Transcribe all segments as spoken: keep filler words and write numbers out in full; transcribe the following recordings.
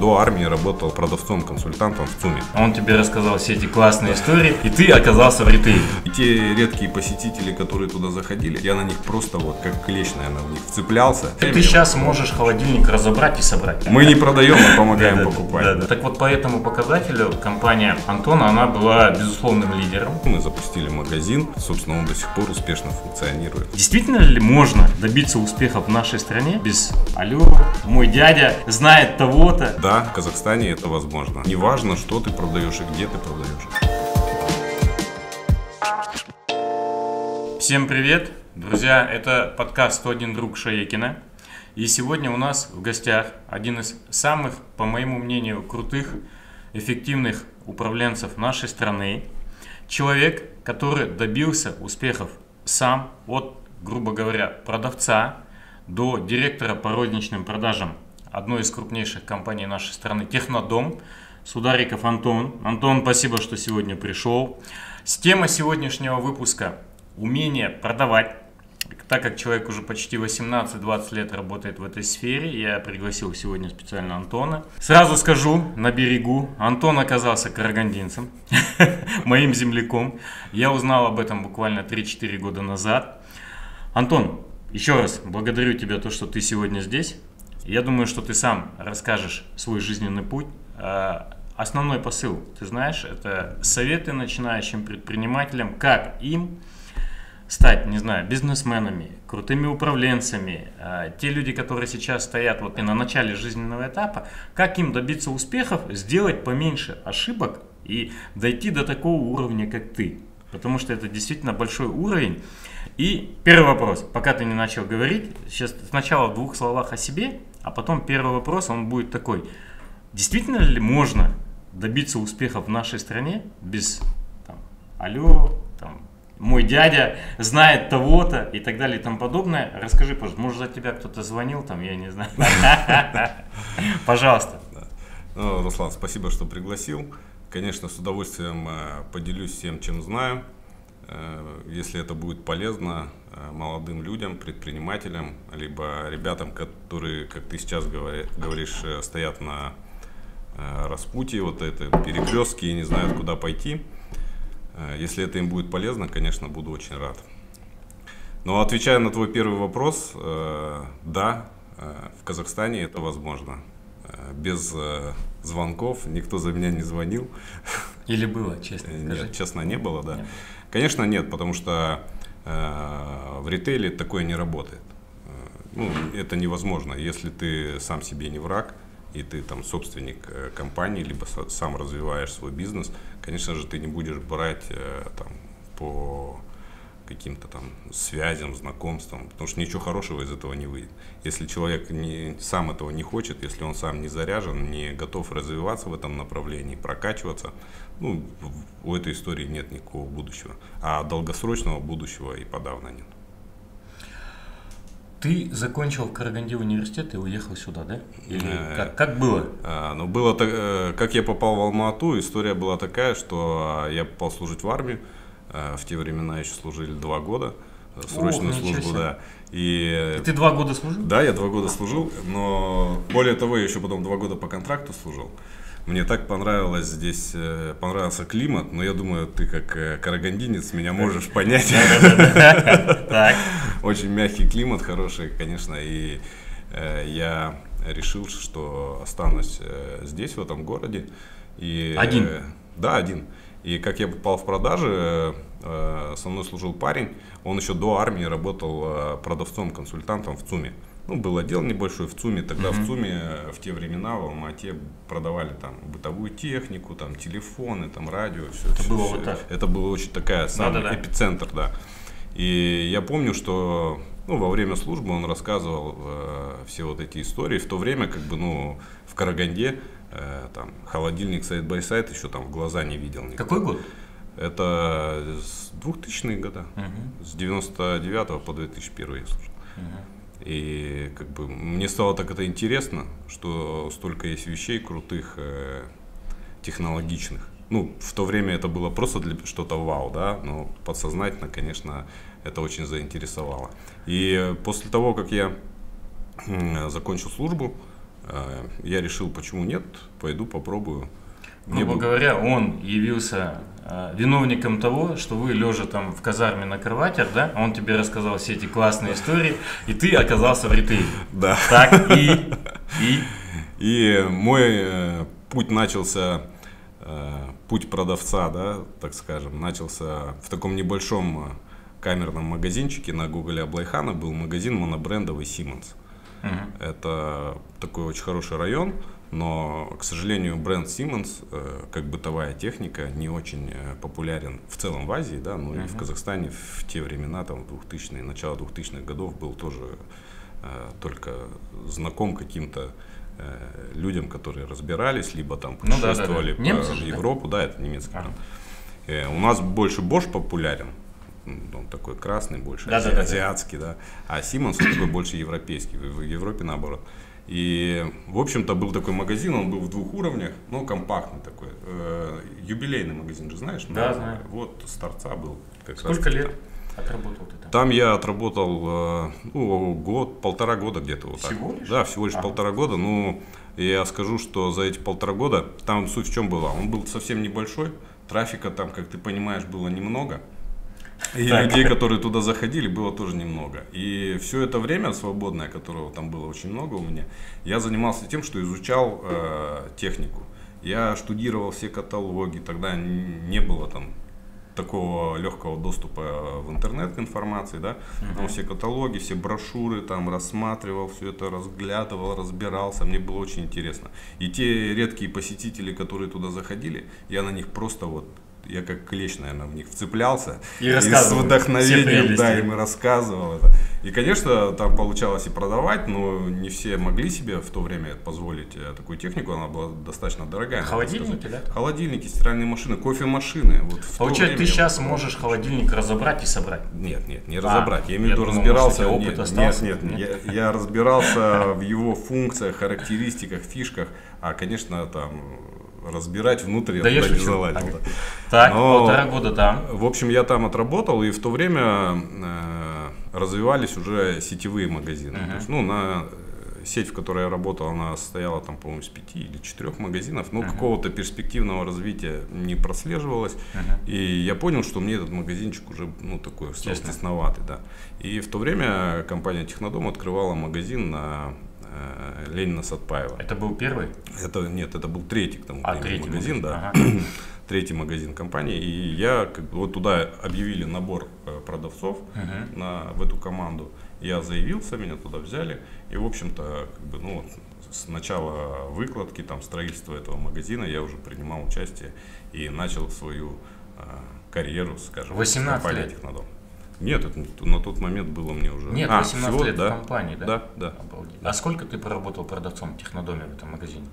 до армии работал продавцом-консультантом в ЦУМе. Он тебе рассказал все эти классные истории, и ты оказался в ритейле. И те редкие посетители, которые туда заходили, я на них просто вот как клещ, наверное, в них вцеплялся. Ты сейчас можешь холодильник разобрать и собрать. Мы не продаем, а помогаем покупать. Так вот, по этому показателю компания Антона, она была безусловным лидером. Мы запустили магазин, собственно, он до сих пор успешно функционирует. Действительно ли можно добиться успеха в нашей стране без «Алло, мой дядя знает того-то»? Да, в Казахстане это возможно. Неважно, что ты продаешь и где ты продаешь. Всем привет, друзья, это подкаст «сто один друг Шаекина». И сегодня у нас в гостях один из самых, по моему мнению, крутых, эффективных управленцев нашей страны. Человек, который добился успехов сам, от, грубо говоря, продавца до директора по розничным продажам одной из крупнейших компаний нашей страны «Технодом». Судариков Антон. Антон, спасибо, что сегодня пришел. Тема сегодняшнего выпуска – умение продавать. Так как человек уже почти восемнадцать-двадцать лет работает в этой сфере, я пригласил сегодня специально Антона. Сразу скажу на берегу, Антон оказался карагандинцем, моим земляком. Я узнал об этом буквально три-четыре года назад. Антон, еще раз благодарю тебя, то, что ты сегодня здесь. Я думаю, что ты сам расскажешь свой жизненный путь. Основной посыл, ты знаешь, это советы начинающим предпринимателям, как им стать, не знаю, бизнесменами, крутыми управленцами, те люди, которые сейчас стоят вот и на начале жизненного этапа, как им добиться успехов, сделать поменьше ошибок и дойти до такого уровня, как ты. Потому что это действительно большой уровень. И первый вопрос, пока ты не начал говорить, сейчас сначала в двух словах о себе, а потом первый вопрос, он будет такой. Действительно ли можно добиться успеха в нашей стране без там, алло, там, мой дядя знает того-то и так далее и тому подобное. Расскажи, пожалуйста, может, за тебя кто-то звонил, там, я не знаю. Пожалуйста. Руслан, спасибо, что пригласил. Конечно, с удовольствием поделюсь всем, чем знаю. Если это будет полезно молодым людям, предпринимателям, либо ребятам, которые, как ты сейчас говоришь, стоят на распутье, вот это перекрестки и не знают, куда пойти. Если это им будет полезно, конечно, буду очень рад. Но отвечая на твой первый вопрос, да, в Казахстане это возможно. Без звонков, никто за меня не звонил. Или было, честно? Нет, честно, не было, да. Нет. Конечно, нет, потому что в ритейле такое не работает. Ну, это невозможно, если ты сам себе не враг. И ты там собственник компании, либо сам развиваешь свой бизнес, конечно же, ты не будешь брать там, по каким-то там связям, знакомствам, потому что ничего хорошего из этого не выйдет. Если человек не, сам этого не хочет, если он сам не заряжен, не готов развиваться в этом направлении, прокачиваться, ну, у этой истории нет никакого будущего. А долгосрочного будущего и подавно нет. Ты закончил в Караганде университет и уехал сюда, да? Или как, как было? А, ну, было так, как я попал в Алмату, история была такая, что я попал служить в армию. В те времена еще служили два года. Срочную О, службу, да. И, и ты два года служил? Да, я два года служил, но более того, я еще потом два года по контракту служил. Мне так понравилось здесь, понравился климат, но я думаю, ты как карагандинец меня можешь понять. Очень мягкий климат, хороший, конечно, и я решил, что останусь здесь, в этом городе. И, один? Да, один. И как я попал в продажи, со мной служил парень, он еще до армии работал продавцом-консультантом в ЦУМе. Ну, был отдел небольшой в ЦУМе, тогда uh-huh. в ЦУМе в те времена в Алмате продавали там бытовую технику, там телефоны, там радио, все. Это все, было все. Вот так. Это было очень такая, сам да, да, эпицентр, да. И я помню, что ну, во время службы он рассказывал э, все вот эти истории. В то время как бы, ну, в Караганде э, там холодильник сайд-бай-сайд еще там в глаза не видел никто. Какой год? Это с двухтысячные года, uh-huh. с девяносто девятого по две тысячи первый я служил. Uh-huh. И как бы мне стало так это интересно, что столько есть вещей крутых, э, технологичных. Ну, в то время это было просто для что-то вау, да, но подсознательно, конечно, это очень заинтересовало. И после того, как я э, закончил службу, Я решил, почему нет, пойду попробую. Грубо говоря, он явился виновником того, что вы лежа там в казарме на кровати, да, он тебе рассказал все эти классные истории, и ты оказался в ритейле. Да. Так и... И, и мой э, путь начался, э, путь продавца, да, так скажем, начался в таком небольшом камерном магазинчике на Гоголя Аблайхана, был магазин монобрендовый Siemens. Угу. Это такой очень хороший район. Но, к сожалению, бренд Siemens, как бытовая техника, не очень популярен в целом в Азии, да, но и uh-huh. в Казахстане в те времена, там, двухтысячные, начало двухтысячных годов, был тоже э, только знаком каким-то э, людям, которые разбирались, либо там путешествовали, ну, да, да, да. по Немцы же, Европу, да, да это немецкий бренд. Uh-huh. э, У нас больше Bosch популярен, он такой красный, больше да, ази- да, да, азиатский, да. да, а Siemens такой больше европейский, в Европе наоборот. И, в общем-то, был такой магазин, он был в двух уровнях, но компактный такой. Юбилейный магазин же, знаешь? Да, знаю. Вот с торца был. Сколько лет отработал ты там? Там я отработал ну, год, полтора года где-то вот так. Всего лишь? Да, всего лишь а. полтора года. Ну, я скажу, что за эти полтора года, там суть в чем была? Он был совсем небольшой, трафика там, как ты понимаешь, было немного. И так. людей, которые туда заходили, было тоже немного. И все это время свободное, которого там было очень много у меня, я занимался тем, что изучал э, технику. Я штудировал все каталоги, тогда не было там такого легкого доступа в интернет к информации, да? Угу. Все каталоги, все брошюры там рассматривал, все это разглядывал, разбирался, мне было очень интересно. И те редкие посетители, которые туда заходили, я на них просто вот... Я как клещ, наверное, в них вцеплялся. И, и с вдохновением, да, им рассказывал это. И, конечно, там получалось и продавать, но не все могли себе в то время позволить такую технику. Она была достаточно дорогая. Холодильники, да? Холодильники, стиральные машины, кофемашины. Вот получается, ты сейчас вот... можешь холодильник разобрать и собрать? Нет, нет, не разобрать. А, я имею в виду разбирался. Может, опыт нет, остался, нет, нет, нет. Я, я разбирался в его функциях, характеристиках, фишках. А, конечно, там... разбирать внутрь, да, я туда не залазил. Так, так но, полтора года там. В общем, я там отработал, и в то время э, развивались уже сетевые магазины. Uh-huh. То есть, ну, на сеть, в которой я работал, она состояла там, по-моему, из пяти или четырех магазинов, но uh-huh. какого-то перспективного развития не прослеживалось. Uh-huh. И я понял, что мне этот магазинчик уже, ну, такой стал тесноватый, да. И в то время компания Технодом открывала магазин на Ленина Сатпаева. Это был первый? Это, нет, это был третий к тому а, третий магазин, магазин, да. Ага. Третий магазин компании. И я как бы вот туда объявили набор продавцов uh-huh. на, в эту команду. Я заявился, меня туда взяли. И, в общем-то, как бы, ну, с начала выкладки, там, строительства этого магазина я уже принимал участие и начал свою э, карьеру, скажем, восемнадцать лет. Технодом. Нет, это, на тот момент было мне уже... Нет, а, восемнадцать всего, лет да, в компании, да? Да, да. Обалдеть. А сколько ты проработал продавцом в Технодоме в этом магазине?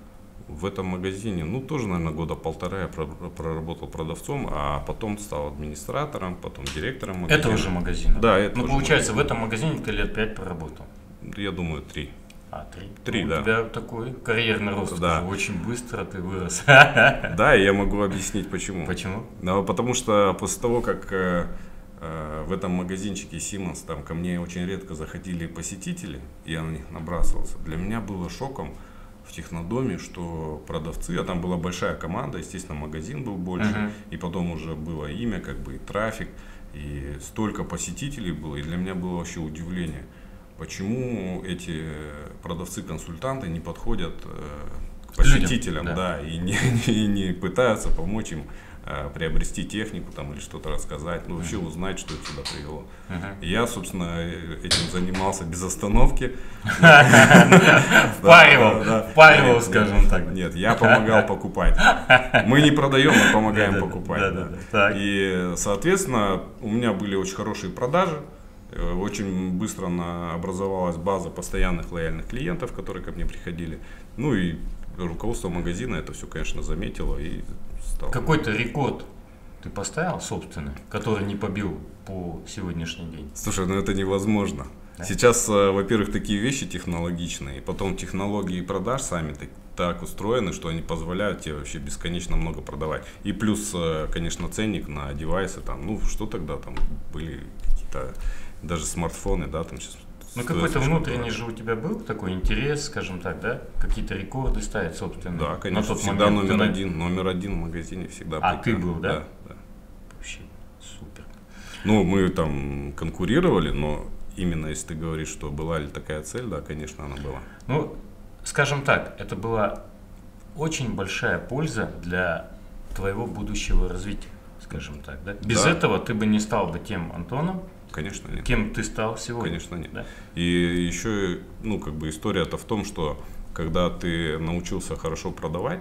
В этом магазине, ну, тоже, наверное, года полтора я проработал продавцом, а потом стал администратором, потом директором магазина. Этого же магазина? Да, это. Ну, получается, магазин. В этом магазине ты лет пять проработал? Я думаю, три. А, три. Три, ну, да. У тебя такой карьерный рост, да. Очень быстро ты вырос. Да, и я могу объяснить, почему. Почему? Да, потому что после того, как... В этом магазинчике Siemens там ко мне очень редко заходили посетители, и я на них набрасывался. Для меня было шоком в Технодоме, что продавцы, а там была большая команда, естественно, магазин был больше, uh-huh. и потом уже было имя, как бы и трафик, и столько посетителей было, и для меня было вообще удивление, почему эти продавцы-консультанты не подходят э, к посетителям, людям, да. Да, и не, не, не пытаются помочь им приобрести технику там или что-то рассказать, ну вообще uh-huh. узнать, что это сюда привело. Uh-huh. Я, собственно, этим занимался без остановки. Впаривал, впаривал, скажем так. Нет, я помогал покупать. Мы не продаем, мы помогаем покупать. И, соответственно, у меня были очень хорошие продажи. Очень быстро образовалась база постоянных лояльных клиентов, которые ко мне приходили. Ну и руководство магазина это все, конечно, заметило и стало. Какой-то рекорд ты поставил собственный, который не побил по сегодняшний день? Слушай, ну это невозможно. Да? Сейчас, во-первых, такие вещи технологичные, потом технологии продаж сами так устроены, что они позволяют тебе вообще бесконечно много продавать. И плюс, конечно, ценник на девайсы, там, ну что тогда там были какие-то даже смартфоны, да, там сейчас. Ну какой-то внутренний же у тебя был такой интерес, скажем так, да? Какие-то рекорды ставить собственные? Да, конечно, всегда номер один, номер один в магазине всегда. А ты был, да? Да, да. Вообще супер. Ну, мы там конкурировали, но именно если ты говоришь, что была ли такая цель, да, конечно, она была. Ну, скажем так, это была очень большая польза для твоего будущего развития, скажем так, да? Без да. этого ты бы не стал бы тем Антоном, конечно, нет. Кем ты стал сегодня? Конечно, нет. Да. И еще, ну, как бы история-то в том, что когда ты научился хорошо продавать,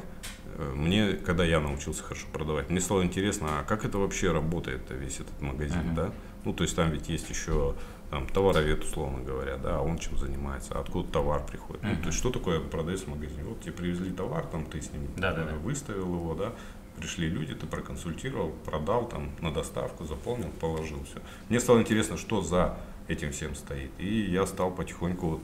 мне, когда я научился хорошо продавать, мне стало интересно, а как это вообще работает, весь этот магазин, uh-huh. да? Ну, то есть там ведь есть еще там, товаровед, условно говоря, да, он чем занимается, откуда товар приходит. Uh-huh. Ну, то есть что такое продавец в магазине? Вот тебе привезли товар, там ты с ним да, да, да. выставил его, да? Пришли люди, ты проконсультировал, продал там на доставку, заполнил, положил все. Мне стало интересно, что за этим всем стоит. И я стал потихоньку вот,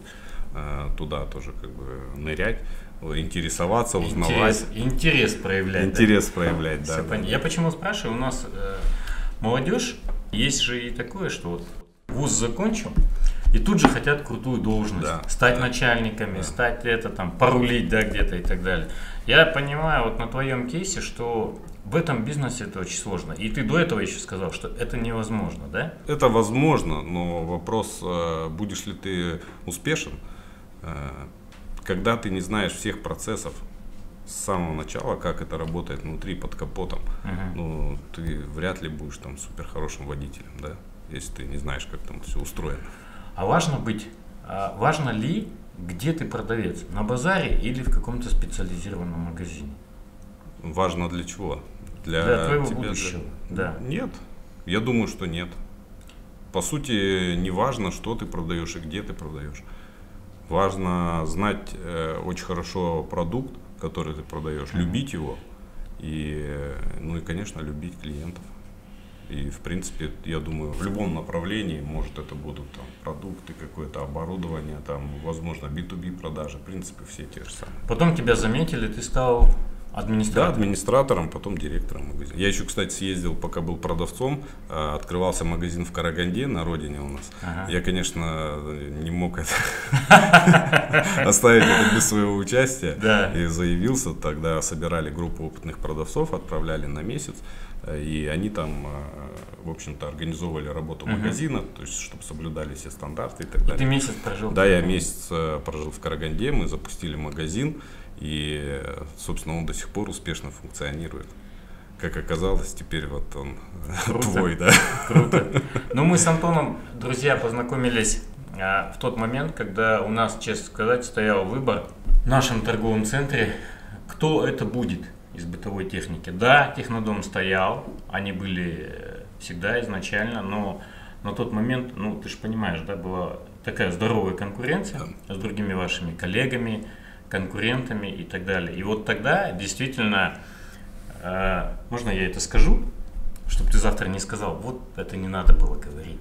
э, туда тоже как бы нырять, интересоваться, узнавать. Интерес, интерес проявлять. Интерес да? проявлять, да, да. Я почему спрашиваю, у нас э, молодежь, есть же и такое, что вот вуз закончил, и тут же хотят крутую должность, да, стать да, начальниками, да. стать это там, порулить да, где-то и так далее. Я понимаю вот на твоем кейсе, что в этом бизнесе это очень сложно. И ты до этого еще сказал, что это невозможно, да? Это возможно, но вопрос, будешь ли ты успешен, когда ты не знаешь всех процессов с самого начала, как это работает внутри, под капотом. Uh-huh. Ну, ты вряд ли будешь там супер хорошим водителем, да? Если ты не знаешь, как там все устроено. А важно быть, важно ли... Где ты продавец? На базаре или в каком-то специализированном магазине? Важно для чего? Для, для твоего будущего? Да. Нет. Я думаю, что нет. По сути, не важно, что ты продаешь и где ты продаешь. Важно знать э, очень хорошо продукт, который ты продаешь, mm-hmm. любить его и, ну и, конечно, любить клиентов. И, в принципе, я думаю, в любом направлении, может, это будут там, продукты, какое-то оборудование, там, возможно, би ту би продажи, в принципе, все те же самые. Потом тебя заметили, ты стал администратором? Да, администратором, потом директором магазина. Я еще, кстати, съездил, пока был продавцом, открывался магазин в Караганде, на родине у нас. Ага. Я, конечно, не мог оставить это без своего участия и заявился. Тогда собирали группу опытных продавцов, отправляли на месяц. И они там, в общем-то, организовывали работу uh-huh. магазина, то есть, чтобы соблюдали все стандарты и так далее. И ты месяц прожил? Да, я месяц прожил в Караганде, мы запустили магазин, и, собственно, он до сих пор успешно функционирует. Как оказалось, теперь вот он круто, твой, да? Круто. Ну, мы с Антоном, друзья, познакомились в тот момент, когда у нас, честно сказать, стоял выбор в нашем торговом центре, кто это будет. Из бытовой техники. Да, Технодом стоял, они были всегда изначально, но на тот момент, ну ты же понимаешь, да, была такая здоровая конкуренция да. с другими вашими коллегами, конкурентами и так далее. И вот тогда действительно, э, можно я это скажу, чтобы ты завтра не сказал, вот это не надо было говорить.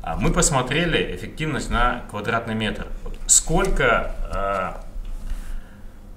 А мы посмотрели эффективность на квадратный метр. Вот сколько... Э,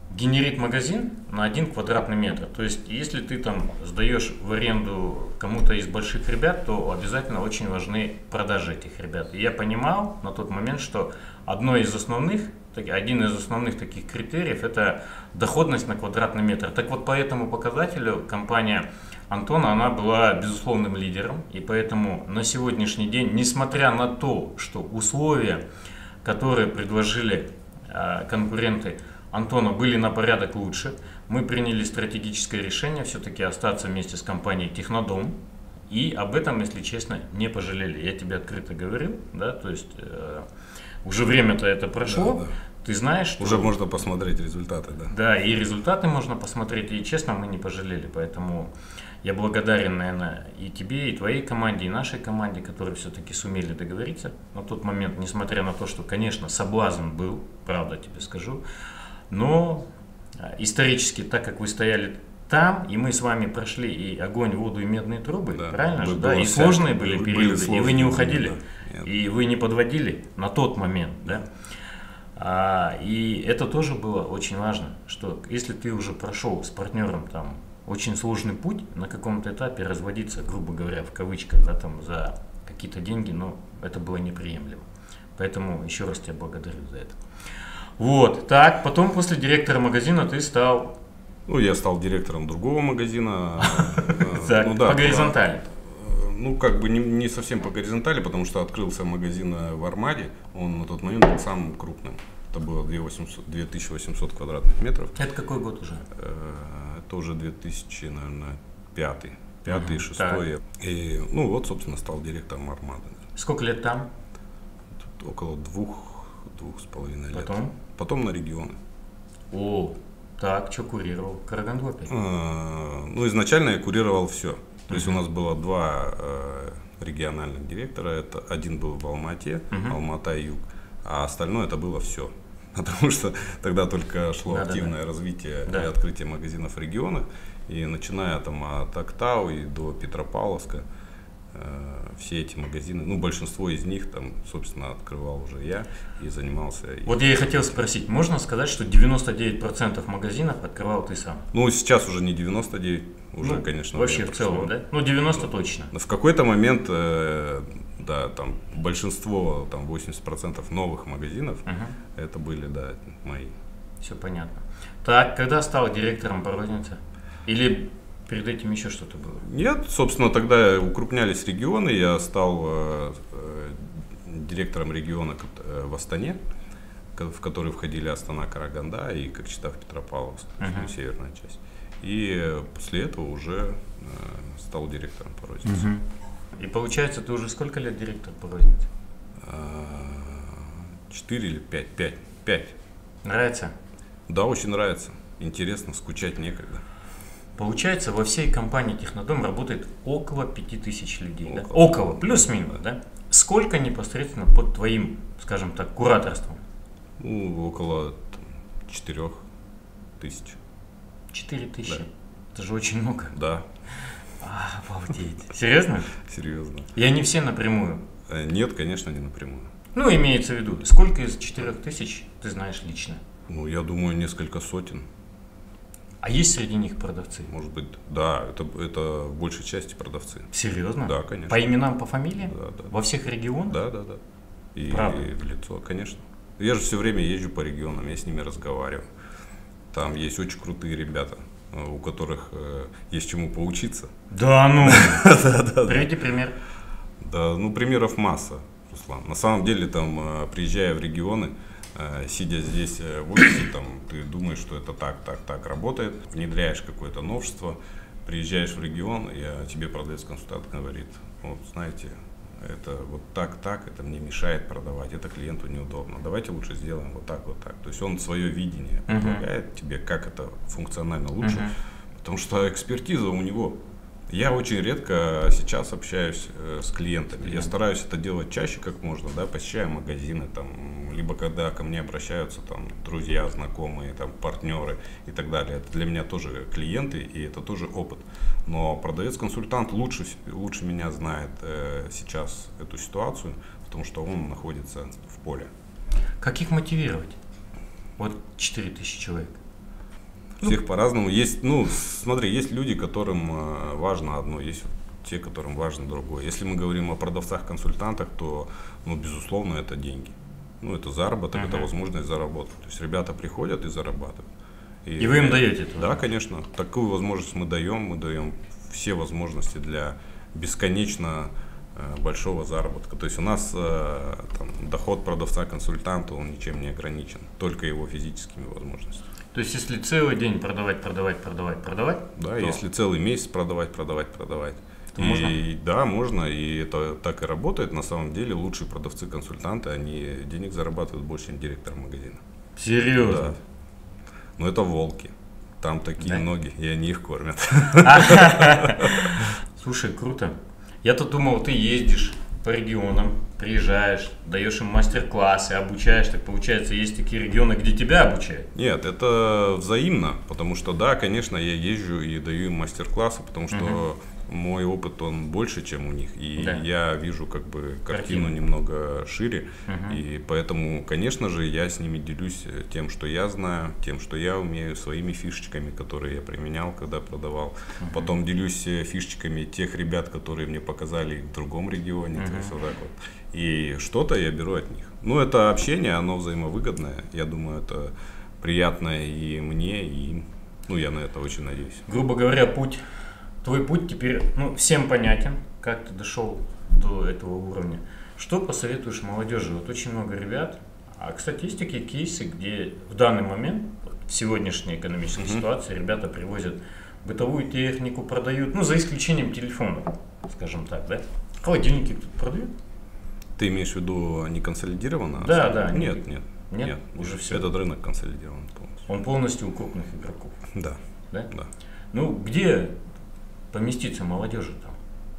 генерит магазин на один квадратный метр. То есть, если ты там сдаешь в аренду кому-то из больших ребят, то обязательно очень важны продажи этих ребят. И я понимал на тот момент, что одно из основных, один из основных таких критериев – это доходность на квадратный метр. Так вот, по этому показателю компания Антона, она была безусловным лидером. И поэтому на сегодняшний день, несмотря на то, что условия, которые предложили э, конкуренты, Антона были на порядок лучше, мы приняли стратегическое решение все-таки остаться вместе с компанией Технодом. И об этом, если честно, не пожалели. Я тебе открыто говорил, да, то есть э, уже время-то это прошло, да, да. ты знаешь. Что... Уже можно посмотреть результаты, да. Да, и результаты можно посмотреть, и честно, мы не пожалели. Поэтому я благодарен, наверное, и тебе, и твоей команде, и нашей команде, которые все-таки сумели договориться на тот момент, несмотря на то, что, конечно, соблазн был, правда тебе скажу. Но исторически, так как вы стояли там, и мы с вами прошли и огонь, воду, и медные трубы, да, правильно же, да, и сложные были периоды, были сложные, и вы не уходили, да, и вы не подводили на тот момент, да. А, и это тоже было очень важно, что если ты уже прошел с партнером там очень сложный путь, на каком-то этапе разводиться, грубо говоря, в кавычках, да, там за какие-то деньги, но это было неприемлемо. Поэтому еще раз тебя благодарю за это. Вот, так, потом после директора магазина ты стал... Ну, я стал директором другого магазина. По горизонтали. Ну, как бы не, не совсем по горизонтали, потому что открылся магазин в Армаде, он на тот момент был самым крупным. Это было две тысячи восемьсот квадратных метров. Это какой год уже? Это уже две тысячи пятый, пятый шестой. И, ну, вот, собственно, стал директором Армады. Сколько лет там? Тут около двух, двух с половиной лет. Потом? Потом на регионы. О, так, что курировал? Караганду опять? Ну, изначально я курировал все. То есть у нас было два э, региональных директора, это один был в Алмате, uh-huh. Алмата и Юг, а остальное это было все, потому что тогда только шло да, активное да, да. развитие да. и открытие магазинов в регионах, и начиная там от Актау и до Петропавловска, э, все эти магазины, ну большинство из них там, собственно, открывал уже я и занимался. Вот я и хотел спросить, можно сказать, что девяносто девять процентов магазинов открывал ты сам? Ну сейчас уже не девяносто девять процентов. Уже, ну, конечно, вообще в целом, да? Ну, девяносто ну, точно. В какой-то момент, э, да, там большинство, там восемьдесят процентов новых магазинов, угу. это были, да, мои. Все понятно. Так, когда стал директором по рознице? Или перед этим еще что-то было? Нет, собственно, тогда укрупнялись регионы, я стал э, э, директором региона в Астане, в который входили Астана, Караганда и, как читав, Петропавловск, угу. северная часть. И после этого уже э, стал директором по рознице. Угу. И получается, ты уже сколько лет директор по рознице? Четыре или пять? Пять. Пять. Нравится? Да, очень нравится. Интересно, скучать некогда. Получается, во всей компании Технодом работает около пяти тысяч людей. Около, да? около плюс-минус, да. да? Сколько непосредственно под твоим, скажем так, кураторством? Ну, около четырех тысяч. четыре тысячи? Да. Это же очень много. Да. А, обалдеть. Серьезно? Серьезно. И они все напрямую? Нет, конечно, не напрямую. Ну, имеется в виду, сколько из четырёх тысяч ты знаешь лично? Ну, я думаю, несколько сотен. А есть среди них продавцы? Может быть, да, это, это в большей части продавцы. Серьезно? Да, конечно. По именам, по фамилиям? Да, да. Во всех регионах? Да, да, да. И, и в лицо, конечно. Я же все время езжу по регионам, я с ними разговариваю. Там есть очень крутые ребята, у которых э, есть чему поучиться. Да, ну, приведи пример. Да, ну, примеров масса, Руслан. На самом деле, там, приезжая в регионы, сидя здесь в офисе, там, ты думаешь, что это так, так, так работает, внедряешь какое-то новшество, приезжаешь в регион, и тебе продавец-консультант говорит, вот, знаете, это вот так, так, это мне мешает продавать, это клиенту неудобно. Давайте лучше сделаем вот так, вот так. То есть он свое видение uh-huh. предлагает тебе, как это функционально лучше, uh-huh. потому что экспертиза у него. Я очень редко сейчас общаюсь с клиентами. Uh-huh. Я стараюсь это делать чаще, как можно, да, посещаю магазины, там, либо когда ко мне обращаются там друзья, знакомые, там, партнеры и так далее. Это для меня тоже клиенты, и это тоже опыт. Но продавец-консультант лучше, лучше меня знает э, сейчас эту ситуацию, потому что он находится в поле. Как их мотивировать? Вот четыре тысячи человек. Всех ну. по-разному. Есть, ну, смотри, есть люди, которым э, важно одно, есть те, которым важно другое. Если мы говорим о продавцах-консультантах, то, ну, безусловно, это деньги. Ну, это заработок, ага. это возможность заработать. То есть ребята приходят и зарабатывают. И, и вы им даете это? Да, конечно. Такую возможность мы даем, мы даем все возможности для бесконечно э, большого заработка. То есть у нас э, там, доход продавца-консультанта, он ничем не ограничен, только его физическими возможностями. То есть если целый день продавать, продавать, продавать, продавать? Да, то... если целый месяц продавать, продавать, продавать. И, можно? Да, можно, и это так и работает. На самом деле лучшие продавцы-консультанты, они денег зарабатывают больше, чем директор магазина. Серьезно? Да. Но это волки. Там такие да? ноги, и они их кормят. Слушай, круто. Я-то думал, ты ездишь по регионам, приезжаешь, даешь им мастер-классы, обучаешь. Так получается, есть такие регионы, где тебя обучают? Нет, это взаимно. Потому что, да, конечно, я езжу и даю им мастер-классы, потому что мой опыт, он больше, чем у них, и да. я вижу как бы картину, картину. немного шире, угу. и поэтому, конечно же, я с ними делюсь тем, что я знаю, тем, что я умею, своими фишечками, которые я применял, когда продавал, угу. потом делюсь фишечками тех ребят, которые мне показали в другом регионе, угу. то есть вот так вот, и что-то я беру от них. Ну, это общение, оно взаимовыгодное, я думаю, это приятно и мне, и им. Ну, я на это очень надеюсь. Грубо говоря, путь, твой путь теперь, ну, всем понятен, как ты дошел до этого уровня. Что посоветуешь молодежи? Вот очень много ребят, а к статистике кейсы, где в данный момент, в сегодняшней экономической mm-hmm. ситуации, ребята привозят бытовую технику, продают, ну, за исключением телефонов, скажем так, да? Холодильники кто-то продает? Ты имеешь в виду не консолидированно? Да, а... да. Нет, они... нет. Нет? Нет, уже все. Этот рынок консолидирован полностью. Он полностью у крупных игроков. Да. Да? Да. Ну, где поместиться молодежи там,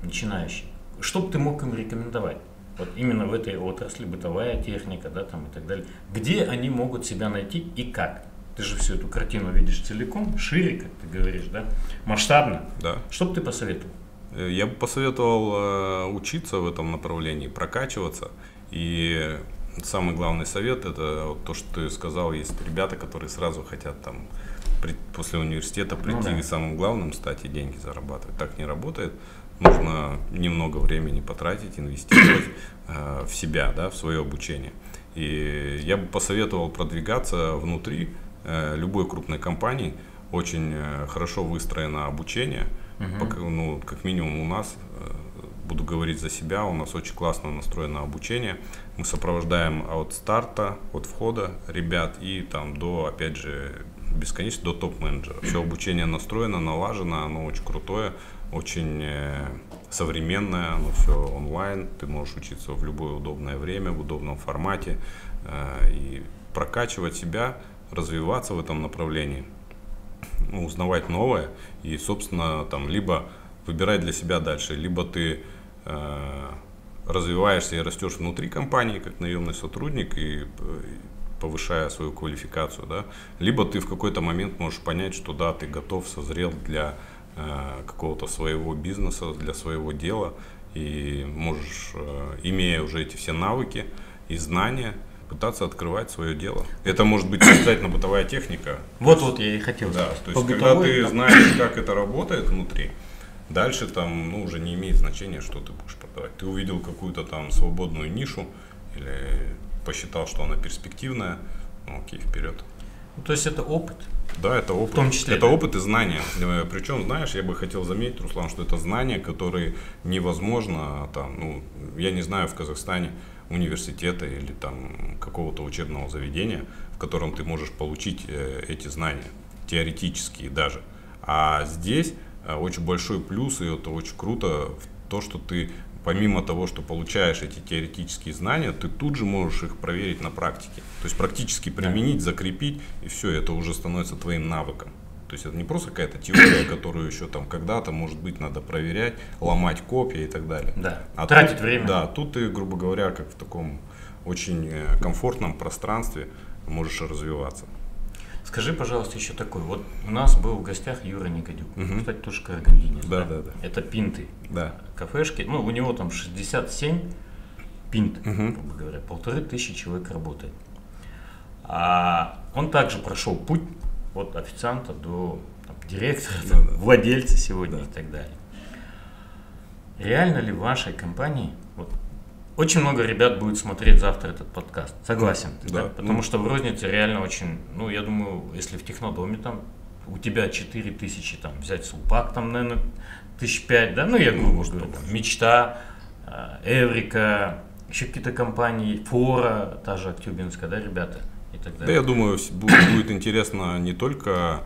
начинающей? Что бы ты мог им рекомендовать? Вот именно в этой отрасли, бытовая техника, да, там и так далее. Где они могут себя найти и как? Ты же всю эту картину видишь целиком, шире, как ты говоришь, да? Масштабно. Да. Что бы ты посоветовал? Я бы посоветовал учиться в этом направлении, прокачиваться. И самый главный совет — это вот то, что ты сказал, есть ребята, которые сразу хотят там при, после университета прийти, ну, да. и самым главным стать и деньги зарабатывать. Так не работает. Нужно немного времени потратить, инвестировать э, в себя, да, в свое обучение. И я бы посоветовал продвигаться внутри э, любой крупной компании. Очень э, хорошо выстроено обучение, угу. пока, ну, как минимум у нас. Э, Буду говорить за себя, у нас очень классно настроено обучение. Мы сопровождаем от старта, от входа ребят и там до, опять же, бесконечно, до топ-менеджера. Все обучение настроено, налажено, оно очень крутое, очень современное, оно все онлайн. Ты можешь учиться в любое удобное время, в удобном формате и прокачивать себя, развиваться в этом направлении, узнавать новое и, собственно, там либо выбирать для себя дальше, либо ты развиваешься и растешь внутри компании как наемный сотрудник, и повышая свою квалификацию, да? Либо ты в какой-то момент можешь понять, что да, ты готов, созрел для э, какого-то своего бизнеса, для своего дела, и можешь, э, имея уже эти все навыки и знания, пытаться открывать свое дело. Это может быть обязательно бытовая техника. Вот, вот я и хотел сказать. Да, то есть, когда ты знаешь, как это работает внутри, дальше там, ну, уже не имеет значения, что ты будешь продавать. Ты увидел какую-то там свободную нишу или посчитал, что она перспективная, ну, окей, вперед. Ну, то есть это опыт? Да, это опыт. В том числе. Это да? опыт и знания. Причем, знаешь, я бы хотел заметить, Руслан, что это знания, которые невозможно, там, ну, я не знаю, в Казахстане университета или там какого-то учебного заведения, в котором ты можешь получить эти знания, теоретические даже. А здесь очень большой плюс, и это очень круто, то, что ты помимо того, что получаешь эти теоретические знания, ты тут же можешь их проверить на практике. То есть практически применить, закрепить, и все, это уже становится твоим навыком. То есть это не просто какая-то теория, которую еще там когда-то, может быть, надо проверять, ломать копии и так далее. Да, а тратить тут, время. Да, тут ты, грубо говоря, как в таком очень комфортном пространстве можешь развиваться. Скажи, пожалуйста, еще такой. Вот у нас был в гостях Юра Никодюк, угу. кстати, тоже карагандинец. Да, да, да. Это Пинты, да. кафешки. Ну, у него там шестьдесят семь пинт, угу. грубо говоря, полторы тысячи человек работает. А он также прошел путь от официанта до там, директора, да, там, да. владельца сегодня да. и так далее. Реально ли в вашей компании… Вот, очень много ребят будет смотреть завтра этот подкаст. Согласен. Да. да? Потому ну, что в рознице реально очень, ну, я думаю, если в Технодоме там у тебя четыре тысячи, там, взять Сулпак, там, наверное, тысяч пять, да, ну, я ну, грубо говорю, там, Мечта, Эврика, еще какие-то компании, Фора, та же актюбинская, да, ребята, и так далее. Да, я думаю, будет, будет интересно не только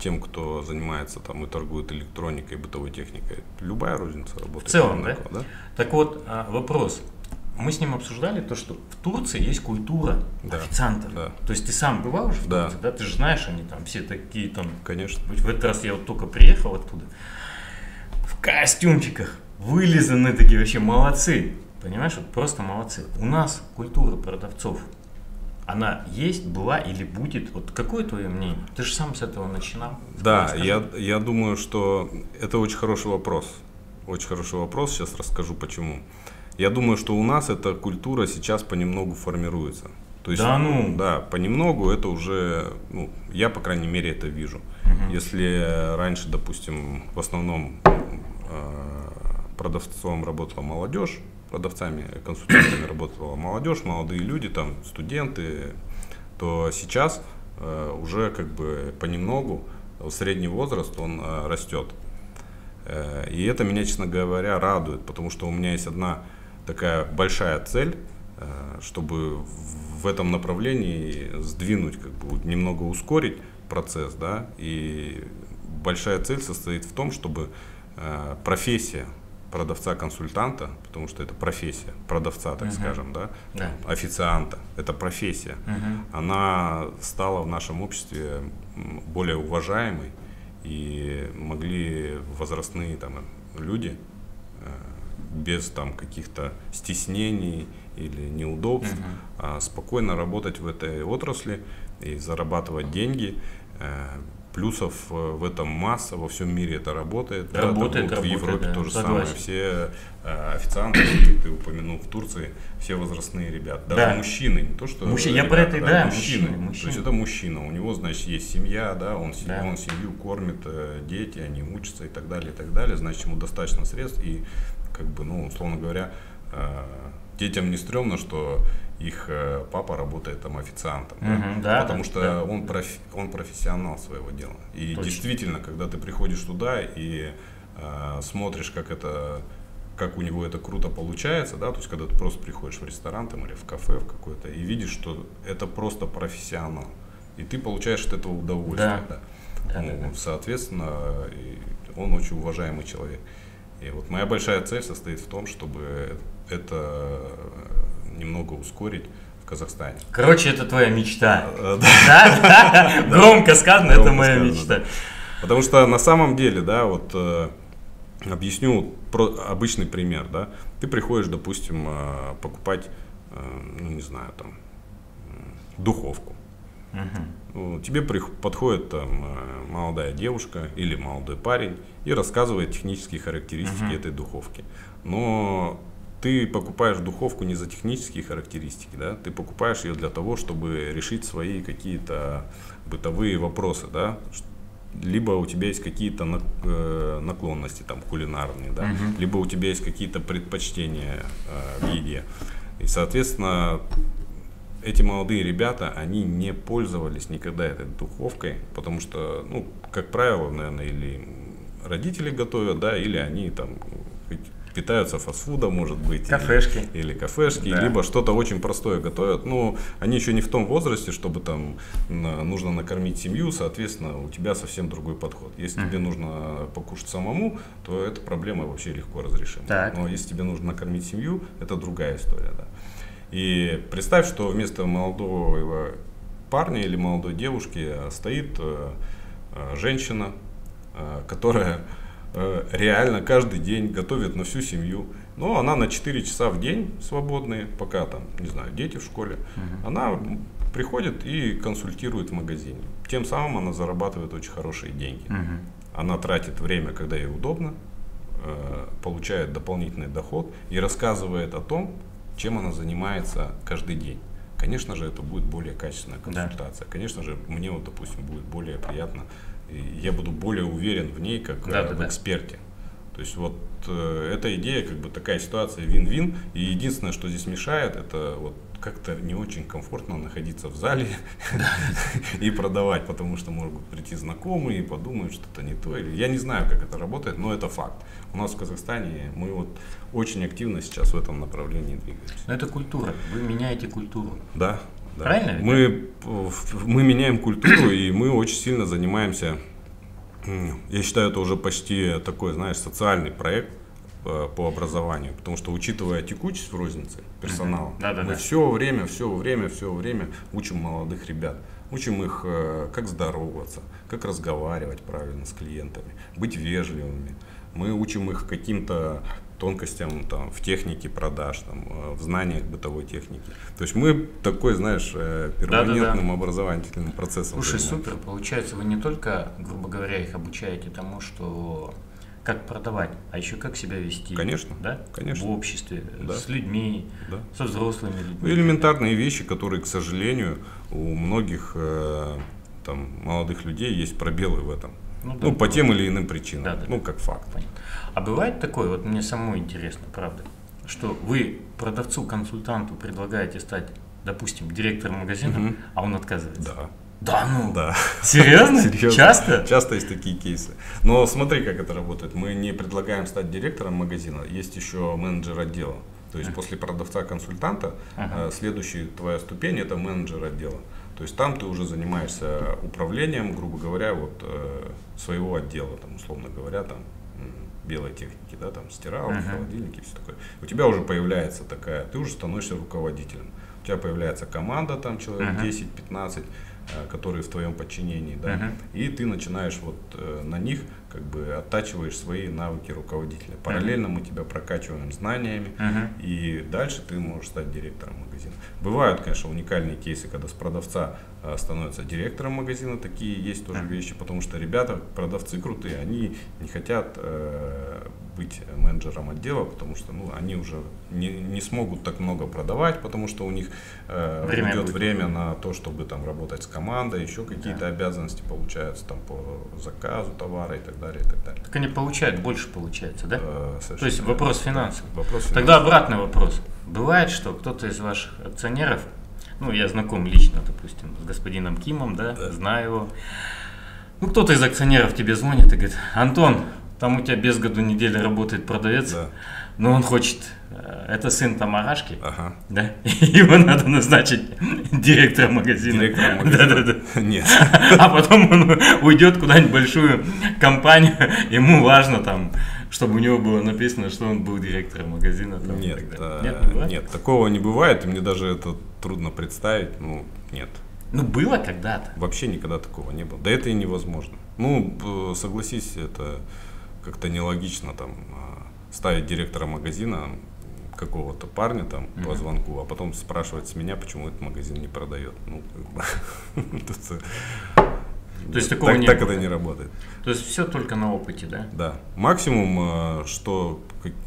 тем, кто занимается там и торгует электроникой, бытовой техникой. Любая розница работает. В целом, да? да? Так вот, вопрос. Мы с ним обсуждали то, что в Турции есть культура да, официантов. Да. То есть ты сам бывал уже в да. Турции, да? Ты же знаешь, они там все такие там… Конечно. В этот раз я вот только приехал оттуда. В костюмчиках, вылизаны такие, вообще молодцы. Понимаешь, вот просто молодцы. У нас культура продавцов, она есть, была или будет? Вот какое твое мнение? Ты же сам с этого начинал. Да, я, я думаю, что это очень хороший вопрос. Очень хороший вопрос, сейчас расскажу почему. Я думаю, что у нас эта культура сейчас понемногу формируется. То есть, да, ну. Да, понемногу это уже, ну, я, по крайней мере, это вижу. Угу. Если раньше, допустим, в основном э, продавцом работала молодежь, продавцами, консультантами работала молодежь, молодые люди, там, студенты, то сейчас э, уже как бы понемногу средний возраст, он э, растет. Э, и это меня, честно говоря, радует, потому что у меня есть одна такая большая цель, э, чтобы в этом направлении сдвинуть, как бы немного ускорить процесс, да, и большая цель состоит в том, чтобы э, профессия продавца-консультанта, потому что это профессия продавца, так uh-huh. скажем, да? Да, официанта, это профессия, uh-huh. она стала в нашем обществе более уважаемой, и могли возрастные там люди без там каких-то стеснений или неудобств uh-huh. спокойно работать в этой отрасли и зарабатывать деньги. Плюсов в этом масса, во всем мире это работает. Да, работает, работает, в Европе да, то же согласен. Самое. Все э, официанты, как ты упомянул, в Турции, все возрастные ребята. Да. Даже мужчины, не то что Мужчина, ребята, я про это, да, да, мужчины. Мужчины, мужчины. То есть это мужчина, у него, значит, есть семья, да, он, да. он семью кормит, дети, они учатся и так далее, и так далее. Значит, ему достаточно средств и, как бы, ну, условно говоря, э, детям не стрёмно, что их э, папа работает там официантом, угу, да? Да, потому что да. он, профи, он профессионал своего дела. И Точно. Действительно, когда ты приходишь туда и э, смотришь, как это, как у него это круто получается, да, то есть когда ты просто приходишь в ресторан там, или в кафе в какое-то и видишь, что это просто профессионал, и ты получаешь от этого удовольствие. Да. Да. Да, ну, да, да. Соответственно, он очень уважаемый человек. И вот моя большая цель состоит в том, чтобы это немного ускорить в Казахстане. Короче, это твоя мечта. Громко сказано, это моя мечта. Потому что на самом деле, да, вот объясню обычный пример, да. Ты приходишь, допустим, покупать, ну не знаю, там, духовку. Тебе подходит там молодая девушка или молодой парень и рассказывает технические характеристики этой духовки. Но ты покупаешь духовку не за технические характеристики, да? Ты покупаешь ее для того, чтобы решить свои какие-то бытовые вопросы, да? Либо у тебя есть какие-то наклонности там, кулинарные, да? Угу. Либо у тебя есть какие-то предпочтения э, в еде. И, соответственно, эти молодые ребята, они не пользовались никогда этой духовкой, потому что, ну, как правило, наверное, или родители готовят, да, или они там питаются фастфудом, может быть, кафешки. Или, или кафешки, да. Либо что-то очень простое готовят. Но они еще не в том возрасте, чтобы там на, нужно накормить семью, соответственно, у тебя совсем другой подход. Если mm-hmm. тебе нужно покушать самому, то эта проблема вообще легко разрешима. Так. Но если тебе нужно накормить семью, это другая история. Да. И представь, что вместо молодого парня или молодой девушки стоит женщина, которая реально каждый день готовит на всю семью, но она на четыре часа в день свободные, пока там, не знаю, дети в школе, uh-huh. она приходит и консультирует в магазине. Тем самым она зарабатывает очень хорошие деньги. Uh-huh. Она тратит время, когда ей удобно, получает дополнительный доход и рассказывает о том, чем она занимается каждый день. Конечно же, это будет более качественная консультация. Да. Конечно же, мне, вот, допустим, будет более приятно. И я буду более уверен в ней, как да, э, да, в эксперте. Да. То есть вот э, эта идея, как бы такая ситуация вин-вин. И единственное, что здесь мешает, это вот как-то не очень комфортно находиться в зале и продавать, потому что могут прийти знакомые и подумают, что это не то. Я не знаю, как это работает, но это факт. У нас в Казахстане мы вот очень активно сейчас в этом направлении двигаемся. Но это культура. Вы меняете культуру. Да. Да. Правильно? Мы, мы меняем культуру, и мы очень сильно занимаемся, я считаю, это уже почти такой, знаешь, социальный проект по образованию, потому что, учитывая текучесть в рознице персонала, да, да, мы да. все время, все время, все время учим молодых ребят, учим их, как здороваться, как разговаривать правильно с клиентами, быть вежливыми, мы учим их каким-то тонкостям там, в технике продаж, там, в знаниях бытовой техники. То есть мы такой, знаешь, перманентным да, да, да. образовательным процессом. Слушай, занимаемся. Супер. Получается, вы не только, грубо говоря, их обучаете тому, что как продавать, а еще как себя вести. Конечно, да? Конечно. В обществе, да. С людьми, да. Со взрослыми людьми. Элементарные вещи, которые, к сожалению, у многих там, молодых людей есть пробелы в этом. Ну, да, ну по тем или иным причинам, да, да, ну как факт. Понятно. А бывает такое, вот мне самому интересно, правда, что вы продавцу-консультанту предлагаете стать, допустим, директором магазина, угу. а он отказывается? Да. Да, ну, да. Серьезно? Серьезно? Часто? Часто есть такие кейсы. Но смотри, как это работает. Мы не предлагаем стать директором магазина, есть еще менеджер отдела. То есть ага. после продавца-консультанта ага. следующая твоя ступень – это менеджер отдела. То есть там ты уже занимаешься управлением, грубо говоря, вот, своего отдела, там, условно говоря, там, белой техники, да, там, стиралки, ага. холодильники, все такое. У тебя уже появляется такая, ты уже становишься руководителем. У тебя появляется команда, там, человек ага. десять-пятнадцать, которые в твоем подчинении, да, uh-huh. и ты начинаешь вот э, на них как бы оттачиваешь свои навыки руководителя. Параллельно uh-huh. мы тебя прокачиваем знаниями, uh-huh. и дальше ты можешь стать директором магазина. Бывают, конечно, уникальные кейсы, когда с продавца э, становится директором магазина, такие есть тоже uh-huh. вещи, потому что ребята, продавцы крутые, они не хотят э, быть менеджером отдела, потому что ну, они уже не, не смогут так много продавать, потому что у них э, время идет будет. время на то, чтобы там работать с командой, еще какие-то да. обязанности получаются там по заказу товара и так далее, и так далее. Так они получают, больше получается, да? Э, то есть вопрос финансов. Вопрос финансов. Тогда обратный вопрос. Бывает, что кто-то из ваших акционеров, ну я знаком лично, допустим, с господином Кимом, да, да. знаю его, ну кто-то из акционеров тебе звонит и говорит: Антон, там у тебя без году неделя работает продавец, да. но он хочет, это сын там Арашки, ага. да? Его надо назначить директором магазина. Директором магазина? Да, да, да. Нет. А потом он уйдет куда-нибудь в большую компанию, ему важно там, чтобы у него было написано, что он был директором магазина. Там, нет, а... нет, не нет, такого не бывает, и мне даже это трудно представить, ну нет. Ну было когда-то? Вообще никогда такого не было, да это и невозможно. Ну согласись, это... как-то нелогично там ставить директора магазина какого-то парня там mm-hmm. по звонку, а потом спрашивать с меня, почему этот магазин не продает. Ну, то есть такого не работает. Так это не работает. То есть все только на опыте, да? Да. Максимум, что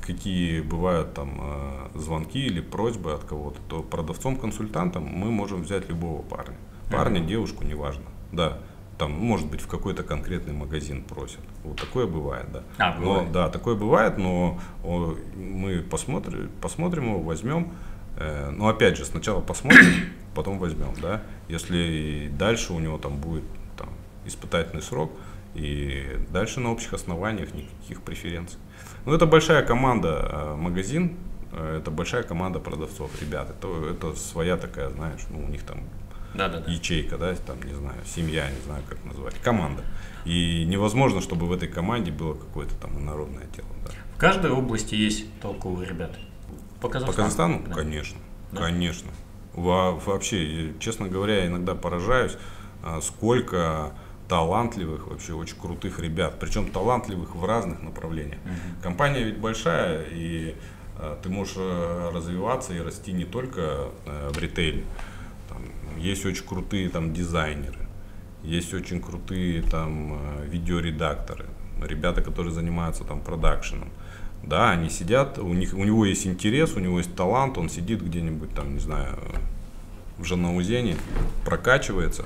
какие бывают там звонки или просьбы от кого-то, то продавцом-консультантом мы можем взять любого парня. Парня, девушку, неважно. Да. Там, может быть, в какой-то конкретный магазин просят. Вот такое бывает, да. А, бывает. Но, да, такое бывает, но о, мы посмотрим, посмотрим его, возьмем. Э, но опять же, сначала посмотрим, потом возьмем, да. Если дальше у него там будет там, испытательный срок, и дальше на общих основаниях никаких преференций. Но это большая команда э, магазин, э, это большая команда продавцов, ребят. Это, это своя такая, знаешь, ну, у них там... Да, да, да. Ячейка, да, там, не знаю, семья, не знаю, как назвать, команда. И невозможно, чтобы в этой команде было какое-то там инородное тело. Да. В каждой области есть толковые ребята. По Казахстану? По Казахстану? Да. Конечно, да. конечно. Во- вообще, честно говоря, иногда поражаюсь, сколько талантливых, вообще очень крутых ребят. Причем талантливых в разных направлениях. Угу. Компания ведь большая, и ты можешь развиваться и расти не только в ритейле. Есть очень крутые там дизайнеры, есть очень крутые там видеоредакторы, ребята, которые занимаются там продакшеном. Да, они сидят, у них, у него есть интерес, у него есть талант, он сидит где-нибудь там, не знаю, в Жанаузене, прокачивается,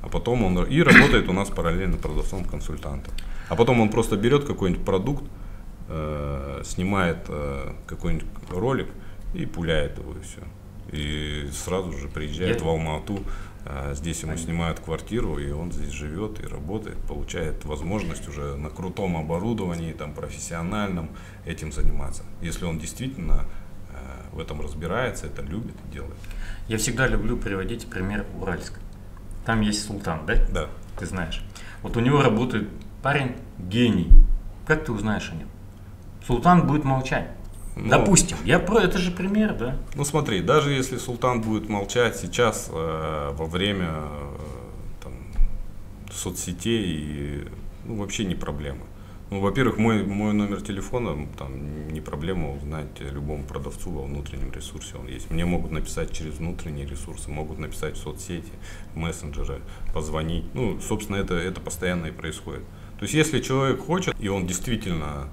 а потом он и работает у нас параллельно продавцом-консультантом. А потом он просто берет какой-нибудь продукт, э, снимает э, какой-нибудь ролик и пуляет его, и все. И сразу же приезжает Я... в Алмату, а, здесь ему снимают квартиру, и он здесь живет и работает, получает возможность уже на крутом оборудовании, там, профессиональном этим заниматься. Если он действительно а, в этом разбирается, это любит и делает. Я всегда люблю приводить пример Уральск. Там есть Султан, да? Да. Ты знаешь. Вот у него работает парень гений. Как ты узнаешь о нем? Султан будет молчать. Но, допустим, я про это же пример, да? Ну смотри, даже если Султан будет молчать сейчас э, во время э, там, соцсетей, и, ну вообще не проблема. Ну, во-первых, мой, мой номер телефона там, не проблема узнать любому продавцу во внутреннем ресурсе, он есть. Мне могут написать через внутренние ресурсы, могут написать в соцсети, в мессенджеры, позвонить. Ну, собственно, это, это постоянно и происходит. То есть, если человек хочет, и он действительно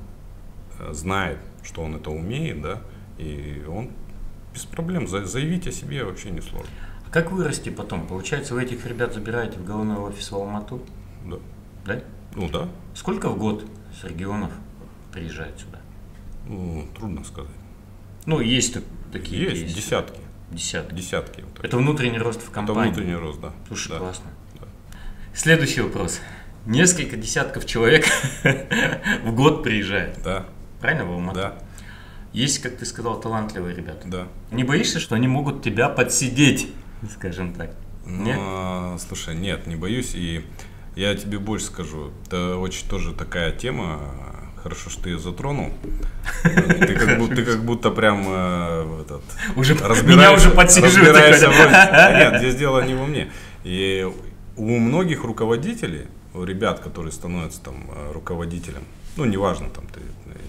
знает, что он это умеет, да, и он без проблем, заявить о себе вообще не сложно. А как вырасти потом? Получается, вы этих ребят забираете в головной офис в Алмату? Да. Да? Ну да. Сколько в год с регионов приезжает сюда? Ну, трудно сказать. Ну, есть такие. Есть, есть. Десятки. Десятки. Десятки. Вот это внутренний рост в компании. Это внутренний рост, да. Слушай, да. Классно. Да. Следующий вопрос. Несколько десятков человек в год приезжает. Да. Правильно, в Алмату? Да. Есть, как ты сказал, талантливые ребята. Да. Не боишься, что они могут тебя подсидеть, скажем так? Ну, нет? А, слушай, нет, не боюсь. И я тебе больше скажу. Это очень тоже такая тема. Хорошо, что ты ее затронул. Ты как будто, ты как будто прям э, этот, уже, меня уже подсижу. Нет, здесь дело не во мне. И у многих руководителей, у ребят, которые становятся там руководителем, ну неважно, там ты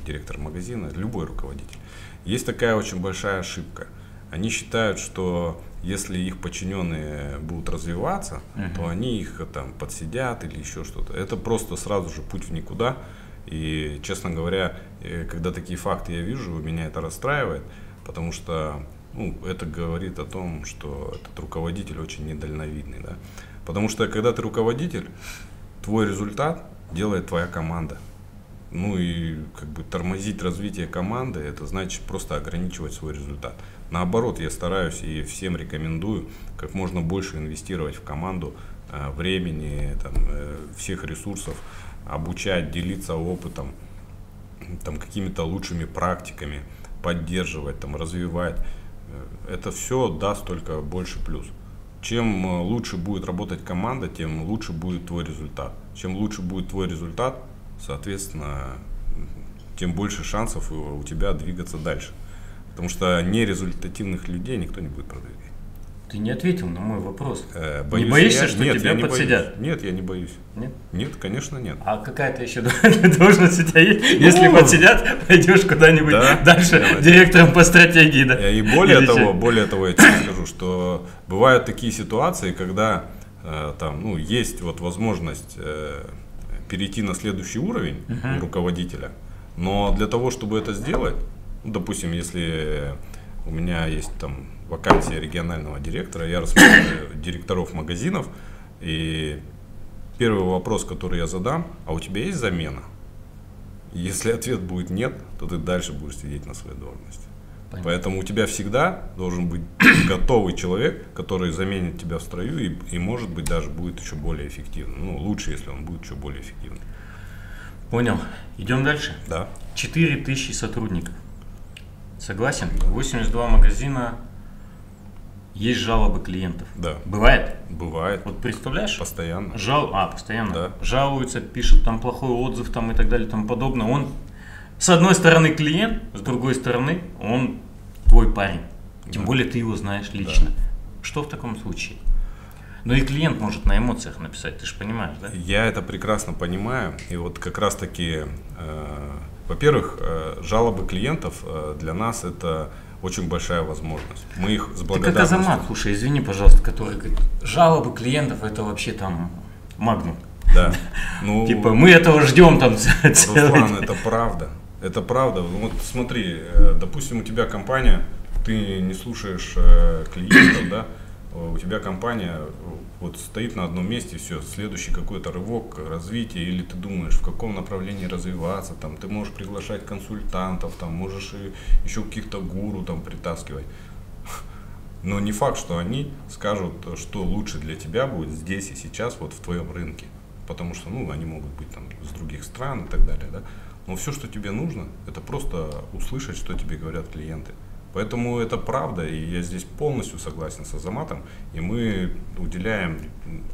директор магазина, любой руководитель, есть такая очень большая ошибка. Они считают, что если их подчиненные будут развиваться, uh-huh. то они их там подсидят или еще что-то. Это просто сразу же путь в никуда. И, честно говоря, когда такие факты я вижу, меня это расстраивает, потому что ну, это говорит о том, что этот руководитель очень недальновидный. Да? Потому что, когда ты руководитель, твой результат делает твоя команда. Ну и как бы тормозить развитие команды, это значит просто ограничивать свой результат. Наоборот, я стараюсь и всем рекомендую как можно больше инвестировать в команду времени, там, всех ресурсов, обучать, делиться опытом, там, какими-то лучшими практиками, поддерживать, там, развивать. Это все даст только больше плюс. Чем лучше будет работать команда, тем лучше будет твой результат. Чем лучше будет твой результат, соответственно, тем больше шансов у тебя двигаться дальше. Потому что нерезультативных людей никто не будет продвигать. Ты не ответил на мой вопрос. Э, боюсь, не боишься, я, что нет, тебя не подсидят? Боюсь. Нет, я не боюсь. Нет? Нет, конечно, нет. А какая-то еще должность у тебя есть? Ну, если подсидят, пойдешь куда-нибудь да, дальше да, директором да. по стратегии. Да? И более того, более того, я тебе скажу, что бывают такие ситуации, когда э, там, ну, есть вот возможность э, перейти на следующий уровень uh-huh. руководителя, но для того, чтобы это сделать, ну, допустим, если у меня есть там вакансия регионального директора, я рассматриваю директоров магазинов, и первый вопрос, который я задам: а у тебя есть замена? Если ответ будет нет, то ты дальше будешь сидеть на своей должности. Понятно. Поэтому у тебя всегда должен быть готовый человек, который заменит тебя в строю и, и может быть даже будет еще более эффективным. Ну, лучше, если он будет еще более эффективным. Понял. Идем дальше? Да. четыре тысячи сотрудников. Согласен? восемьдесят два магазина. Есть жалобы клиентов. Да. Бывает? Бывает. Вот представляешь? Постоянно. Жал... А, постоянно. Да. Жалуются, пишут там плохой отзыв там, и так далее и тому подобное. Он, с одной стороны, клиент, с другой стороны, он твой парень. Тем да. более ты его знаешь лично. Да. Что в таком случае? Ну и клиент может на эмоциях написать, ты же понимаешь, да? Я это прекрасно понимаю. И вот как раз таки, э, во-первых, э, жалобы клиентов э, для нас это... очень большая возможность. Мы их с благодарностью... Так это Азамат, слушай, извини, пожалуйста, который говорит, жалобы клиентов это вообще там магнум. Да. Ну, типа мы этого ждем там. Руслан, это правда. Это правда. Вот смотри, допустим, у тебя компания, ты не слушаешь клиентов, да, у тебя компания вот стоит на одном месте, все, следующий какой-то рывок развития, или ты думаешь, в каком направлении развиваться, там, ты можешь приглашать консультантов, там, можешь и еще каких-то гуру там притаскивать, но не факт, что они скажут, что лучше для тебя будет здесь и сейчас, вот в твоем рынке, потому что, ну, они могут быть там с других стран и так далее, да, но все, что тебе нужно, это просто услышать, что тебе говорят клиенты. Поэтому это правда, и я здесь полностью согласен с Азаматом, и мы уделяем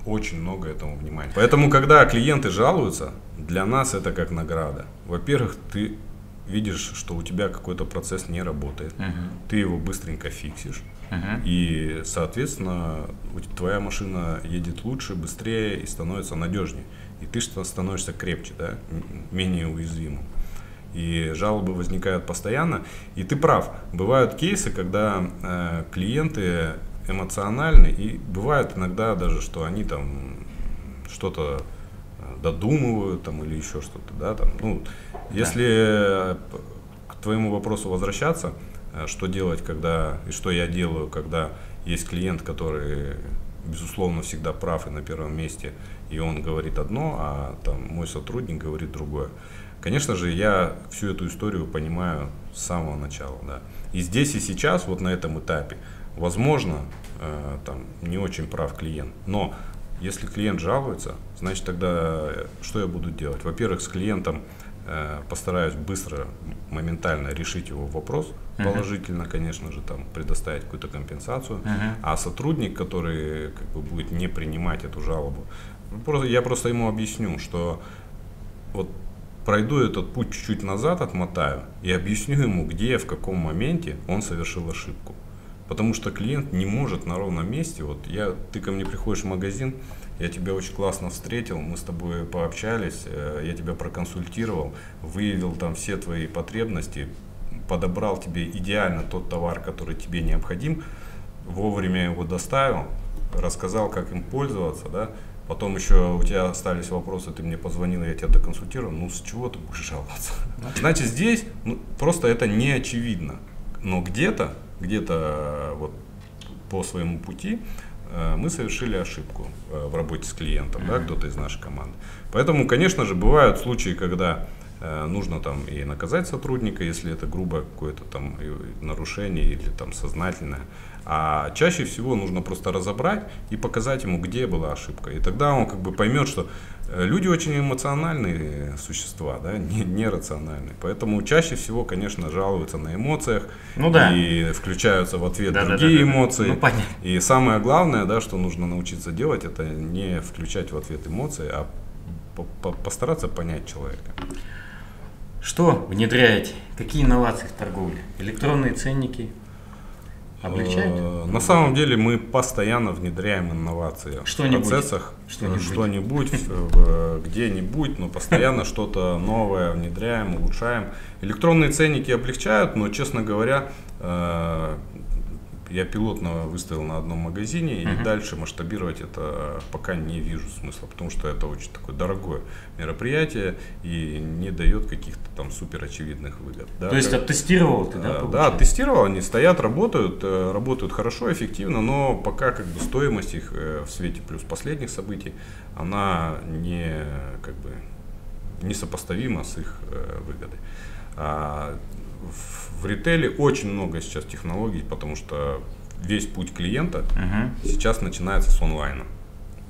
очень много этому внимания. Поэтому, когда клиенты жалуются, для нас это как награда. Во-первых, ты видишь, что у тебя какой-то процесс не работает, uh-huh. ты его быстренько фиксишь, uh-huh. и, соответственно, твоя машина едет лучше, быстрее и становится надежнее. И ты становишься крепче, да? менее уязвимым. И жалобы возникают постоянно. И ты прав, бывают кейсы, когда э, клиенты эмоциональны, и бывает иногда даже, что они там что-то додумывают там, или еще что-то. Да, там, ну, если да. к твоему вопросу возвращаться, что делать, когда и что я делаю, когда есть клиент, который, безусловно, всегда прав и на первом месте, и он говорит одно, а там мой сотрудник говорит другое. Конечно же, я всю эту историю понимаю с самого начала. Да. И здесь и сейчас, вот на этом этапе, возможно, э, там, не очень прав клиент, но если клиент жалуется, значит тогда что я буду делать? Во-первых, с клиентом э, постараюсь быстро, моментально решить его вопрос, uh-huh. положительно, конечно же, там, предоставить какую-то компенсацию, uh-huh. а сотрудник, который как бы, будет не принимать эту жалобу, просто, я просто ему объясню, что вот пройду этот путь чуть-чуть назад, отмотаю и объясню ему, где, в каком моменте он совершил ошибку. Потому что клиент не может на ровном месте. Вот я, ты ко мне приходишь в магазин, я тебя очень классно встретил, мы с тобой пообщались, я тебя проконсультировал, выявил там все твои потребности, подобрал тебе идеально тот товар, который тебе необходим, вовремя его доставил, рассказал, как им пользоваться, да. Потом еще у тебя остались вопросы, ты мне позвонил, я тебя доконсультировал, ну с чего ты будешь жаловаться? Значит, здесь ну, просто это не очевидно, но где-то, где-то вот по своему пути э, мы совершили ошибку э, в работе с клиентом, да, кто-то из нашей команды. Поэтому, конечно же, бывают случаи, когда э, нужно там и наказать сотрудника, если это грубое какое-то там нарушение или там сознательное. А чаще всего нужно просто разобрать и показать ему, где была ошибка. И тогда он как бы поймет, что люди очень эмоциональные существа, да, нерациональные. Поэтому чаще всего, конечно, жалуются на эмоциях, ну, да. и включаются в ответ да, другие да, да, да, эмоции. Да, да. Ну, и самое главное, да, что нужно научиться делать, это не включать в ответ эмоции, а постараться понять человека. Что внедряете? Какие инновации в торговле? Электронные ценники? Облегчают? На самом деле мы постоянно внедряем инновации что-нибудь, в процессах, что-нибудь, что-нибудь где-нибудь, но постоянно что-то новое внедряем, улучшаем. Электронные ценники облегчают, но, честно говоря, я пилотно выставил на одном магазине, и uh-huh. дальше масштабировать это пока не вижу смысла, потому что это очень такое дорогое мероприятие и не дает каких-то там супер очевидных выгод. Да? То есть как... оттестировал ты, да? Получается? Да, оттестировал, они стоят, работают, работают хорошо, эффективно, но пока как бы стоимость их в свете плюс последних событий, она не как бы несопоставима с их выгодой. В ритейле очень много сейчас технологий, потому что весь путь клиента uh-huh. сейчас начинается с онлайна.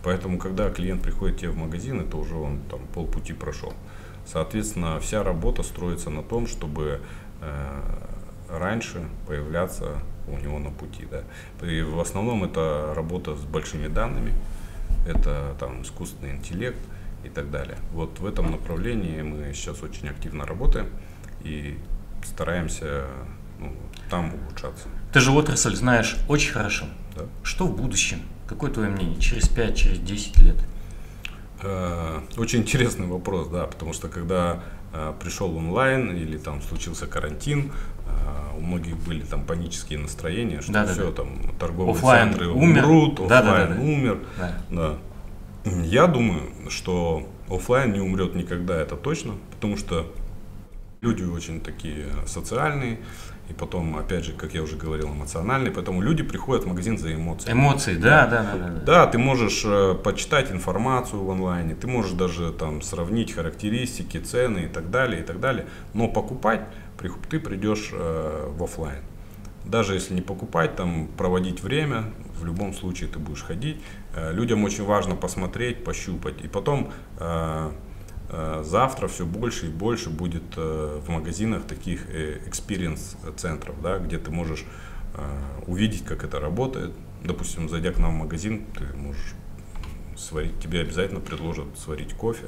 Поэтому, когда клиент приходит к тебе в магазин, это уже он там полпути прошел. Соответственно, вся работа строится на том, чтобы э, раньше появляться у него на пути. Да. И в основном это работа с большими данными, это там искусственный интеллект и так далее. Вот в этом направлении мы сейчас очень активно работаем. И стараемся ну, там улучшаться. Ты же отрасль знаешь очень хорошо. Да. Что в будущем? Какое твое мнение? Через пять, через десять лет? Э-э- очень интересный вопрос, да, потому что когда э, пришел онлайн или там случился карантин, э, у многих были там панические настроения, что да, все да, да. там торговые оффлайн центры умер. умрут, оффлайн да, да, да, да. умер. Да. Да. Я думаю, что оффлайн не умрет никогда, это точно, потому что люди очень такие социальные, и потом, опять же, как я уже говорил, эмоциональные, поэтому люди приходят в магазин за эмоции. Эмоции, да, да, да. Да, да. да ты можешь э, почитать информацию в онлайне, ты можешь даже там сравнить характеристики, цены и так далее, и так далее, но покупать при, ты придешь э, в офлайн. Даже если не покупать, там проводить время, в любом случае ты будешь ходить. Э, людям очень важно посмотреть, пощупать, и потом... Э, завтра все больше и больше будет в магазинах таких экспириенс-центров, да, где ты можешь увидеть, как это работает. Допустим, зайдя к нам в магазин, ты можешь сварить, тебе обязательно предложат сварить кофе.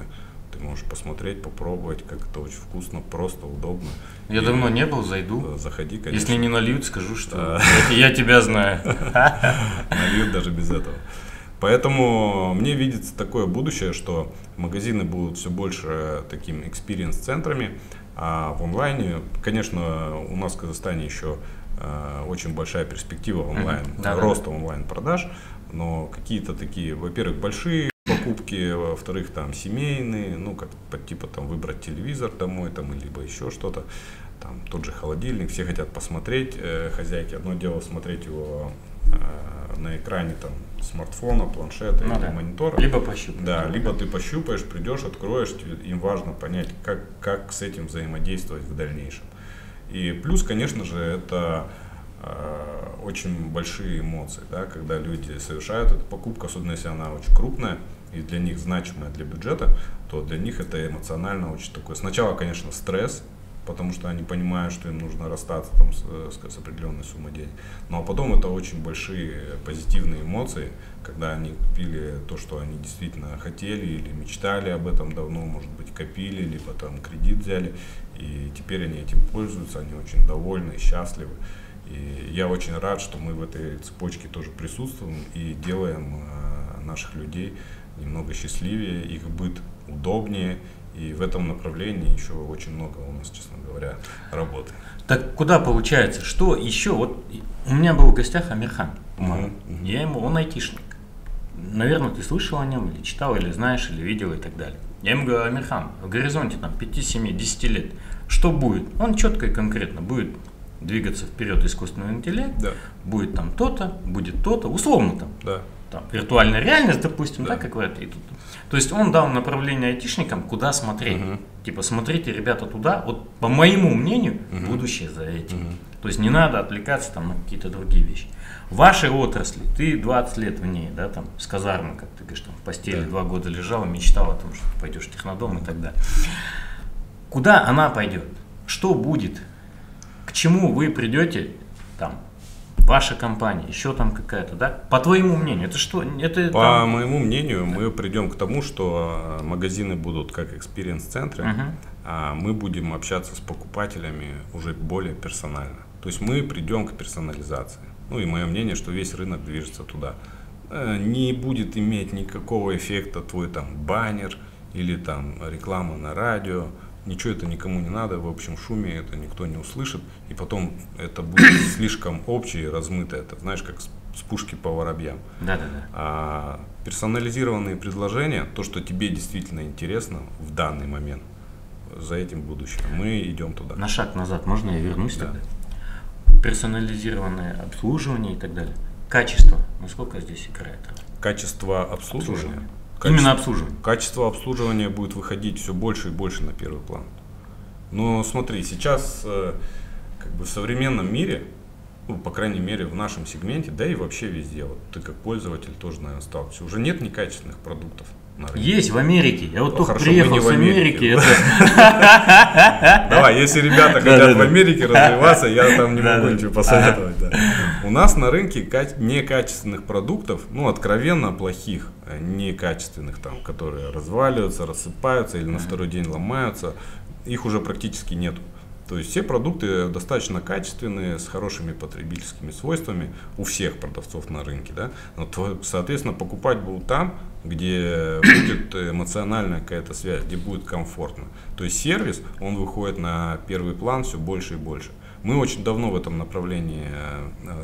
Ты можешь посмотреть, попробовать, как это очень вкусно, просто, удобно. Я и давно не был, зайду. Заходи, конечно. Если не нальют, скажу, что я тебя знаю. Нальют даже без этого. Поэтому мне видится такое будущее, что магазины будут все больше таким experience-центрами, а в онлайне, конечно, у нас в Казахстане еще э, очень большая перспектива онлайн, mm-hmm. роста онлайн-продаж, но какие-то такие, во-первых, большие покупки, во-вторых, там семейные, ну, как типа там выбрать телевизор домой, там, либо еще что-то, там тот же холодильник, все хотят посмотреть, э, хозяйки, одно дело смотреть его э, на экране там смартфона, планшета, ну, или да. монитора. Либо пощупать. Да, да, либо ты пощупаешь, придешь, откроешь, им важно понять, как, как с этим взаимодействовать в дальнейшем. И плюс, конечно же, это э, очень большие эмоции, да, когда люди совершают эту покупку, особенно если она очень крупная и для них значимая для бюджета, то для них это эмоционально очень такое. Сначала, конечно, стресс, потому что они понимают, что им нужно расстаться там, с, с определенной суммой денег. Ну а потом это очень большие позитивные эмоции, когда они купили то, что они действительно хотели или мечтали об этом давно, может быть, копили, либо там кредит взяли, и теперь они этим пользуются, они очень довольны и счастливы. И я очень рад, что мы в этой цепочке тоже присутствуем и делаем наших людей немного счастливее, их быт удобнее. И в этом направлении еще очень много у нас, честно говоря, работы. Так куда получается? Что еще? Вот у меня был в гостях Амирхан. Uh-huh. Я ему, он айтишник. Наверное, ты слышал о нем, или читал, или знаешь, или видел, и так далее. Я ему говорю: Амирхан, в горизонте там пять, семь, десять лет, что будет? Он четко и конкретно: будет двигаться вперед искусственный интеллект, да. будет там то-то, будет то-то, условно там. Да. Там, виртуальная реальность, допустим, да, да как говорят, и тут. То есть он дал направление айтишникам, куда смотреть. Uh-huh. Типа, смотрите, ребята, туда, вот по моему мнению, uh-huh. будущее за этим. Uh-huh. То есть не надо отвлекаться там, на какие-то другие вещи. В вашей отрасли, ты двадцать лет в ней, да, там, с казармы, как ты говоришь, там, в постели yeah. два года лежала, мечтала о том, что ты пойдешь в Технодом и так далее. Куда она пойдет? Что будет? К чему вы придете там? Ваша компания, еще там какая-то, да? По твоему мнению, это что? Это, По там... моему мнению, да. мы придем к тому, что магазины будут как экспириенс-центры, uh-huh. а мы будем общаться с покупателями уже более персонально. То есть мы придем к персонализации. Ну и мое мнение, что весь рынок движется туда. Не будет иметь никакого эффекта твой там баннер или там реклама на радио. Ничего это никому не надо, в общем шуме это никто не услышит, и потом это будет слишком общее и размытое, это, знаешь, как с пушки по воробьям. Да, да, да. А персонализированные предложения, то, что тебе действительно интересно в данный момент, за этим будущее, мы идем туда. На шаг назад, можно я вернусь да. тогда? Персонализированное обслуживание и так далее. Качество, насколько здесь играет? Качество обслуживания? Обслуживание. Качество, Именно обслуживание. Качество обслуживания будет выходить все больше и больше на первый план. Но смотри, сейчас э, как бы в современном мире, ну, по крайней мере в нашем сегменте, да и вообще везде, вот ты как пользователь тоже, наверное, сталкиваешься, уже нет некачественных продуктов на рынке. Есть в Америке. Я вот ну, только хорошо, приехал с Америки. Давай, если ребята хотят в Америке развиваться, я там не могу ничего посоветовать. У нас на рынке некачественных продуктов, ну, откровенно плохих, некачественных, там, которые разваливаются, рассыпаются или на второй день ломаются, их уже практически нету. То есть все продукты достаточно качественные, с хорошими потребительскими свойствами у всех продавцов на рынке. Да? Но, соответственно, покупать будут там, где будет эмоциональная какая-то связь, где будет комфортно. То есть сервис, он выходит на первый план все больше и больше. Мы очень давно в этом направлении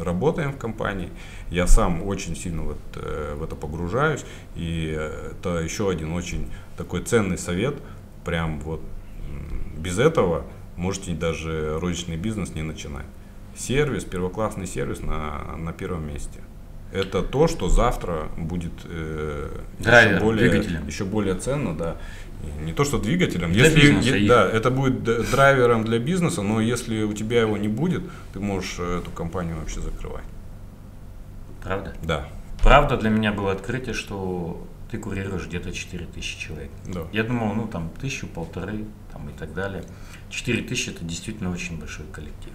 работаем в компании. Я сам очень сильно вот в это погружаюсь. И это еще один очень такой ценный совет. Прям вот без этого можете даже розничный бизнес не начинать. Сервис, первоклассный сервис на, на первом месте. Это то, что завтра будет э, Драйвер, еще, более, еще более ценно. Да. Не то, что двигателем. Для если, бизнеса, е, да, это будет драйвером для бизнеса, но если у тебя его не будет, ты можешь эту компанию вообще закрывать. Правда? Да. Правда, для меня было открытие, что ты курируешь где-то четыре тысячи человек. Да. Я думал, ну там тысячу, полторы там, и так далее. четыре тысячи это действительно очень большой коллектив.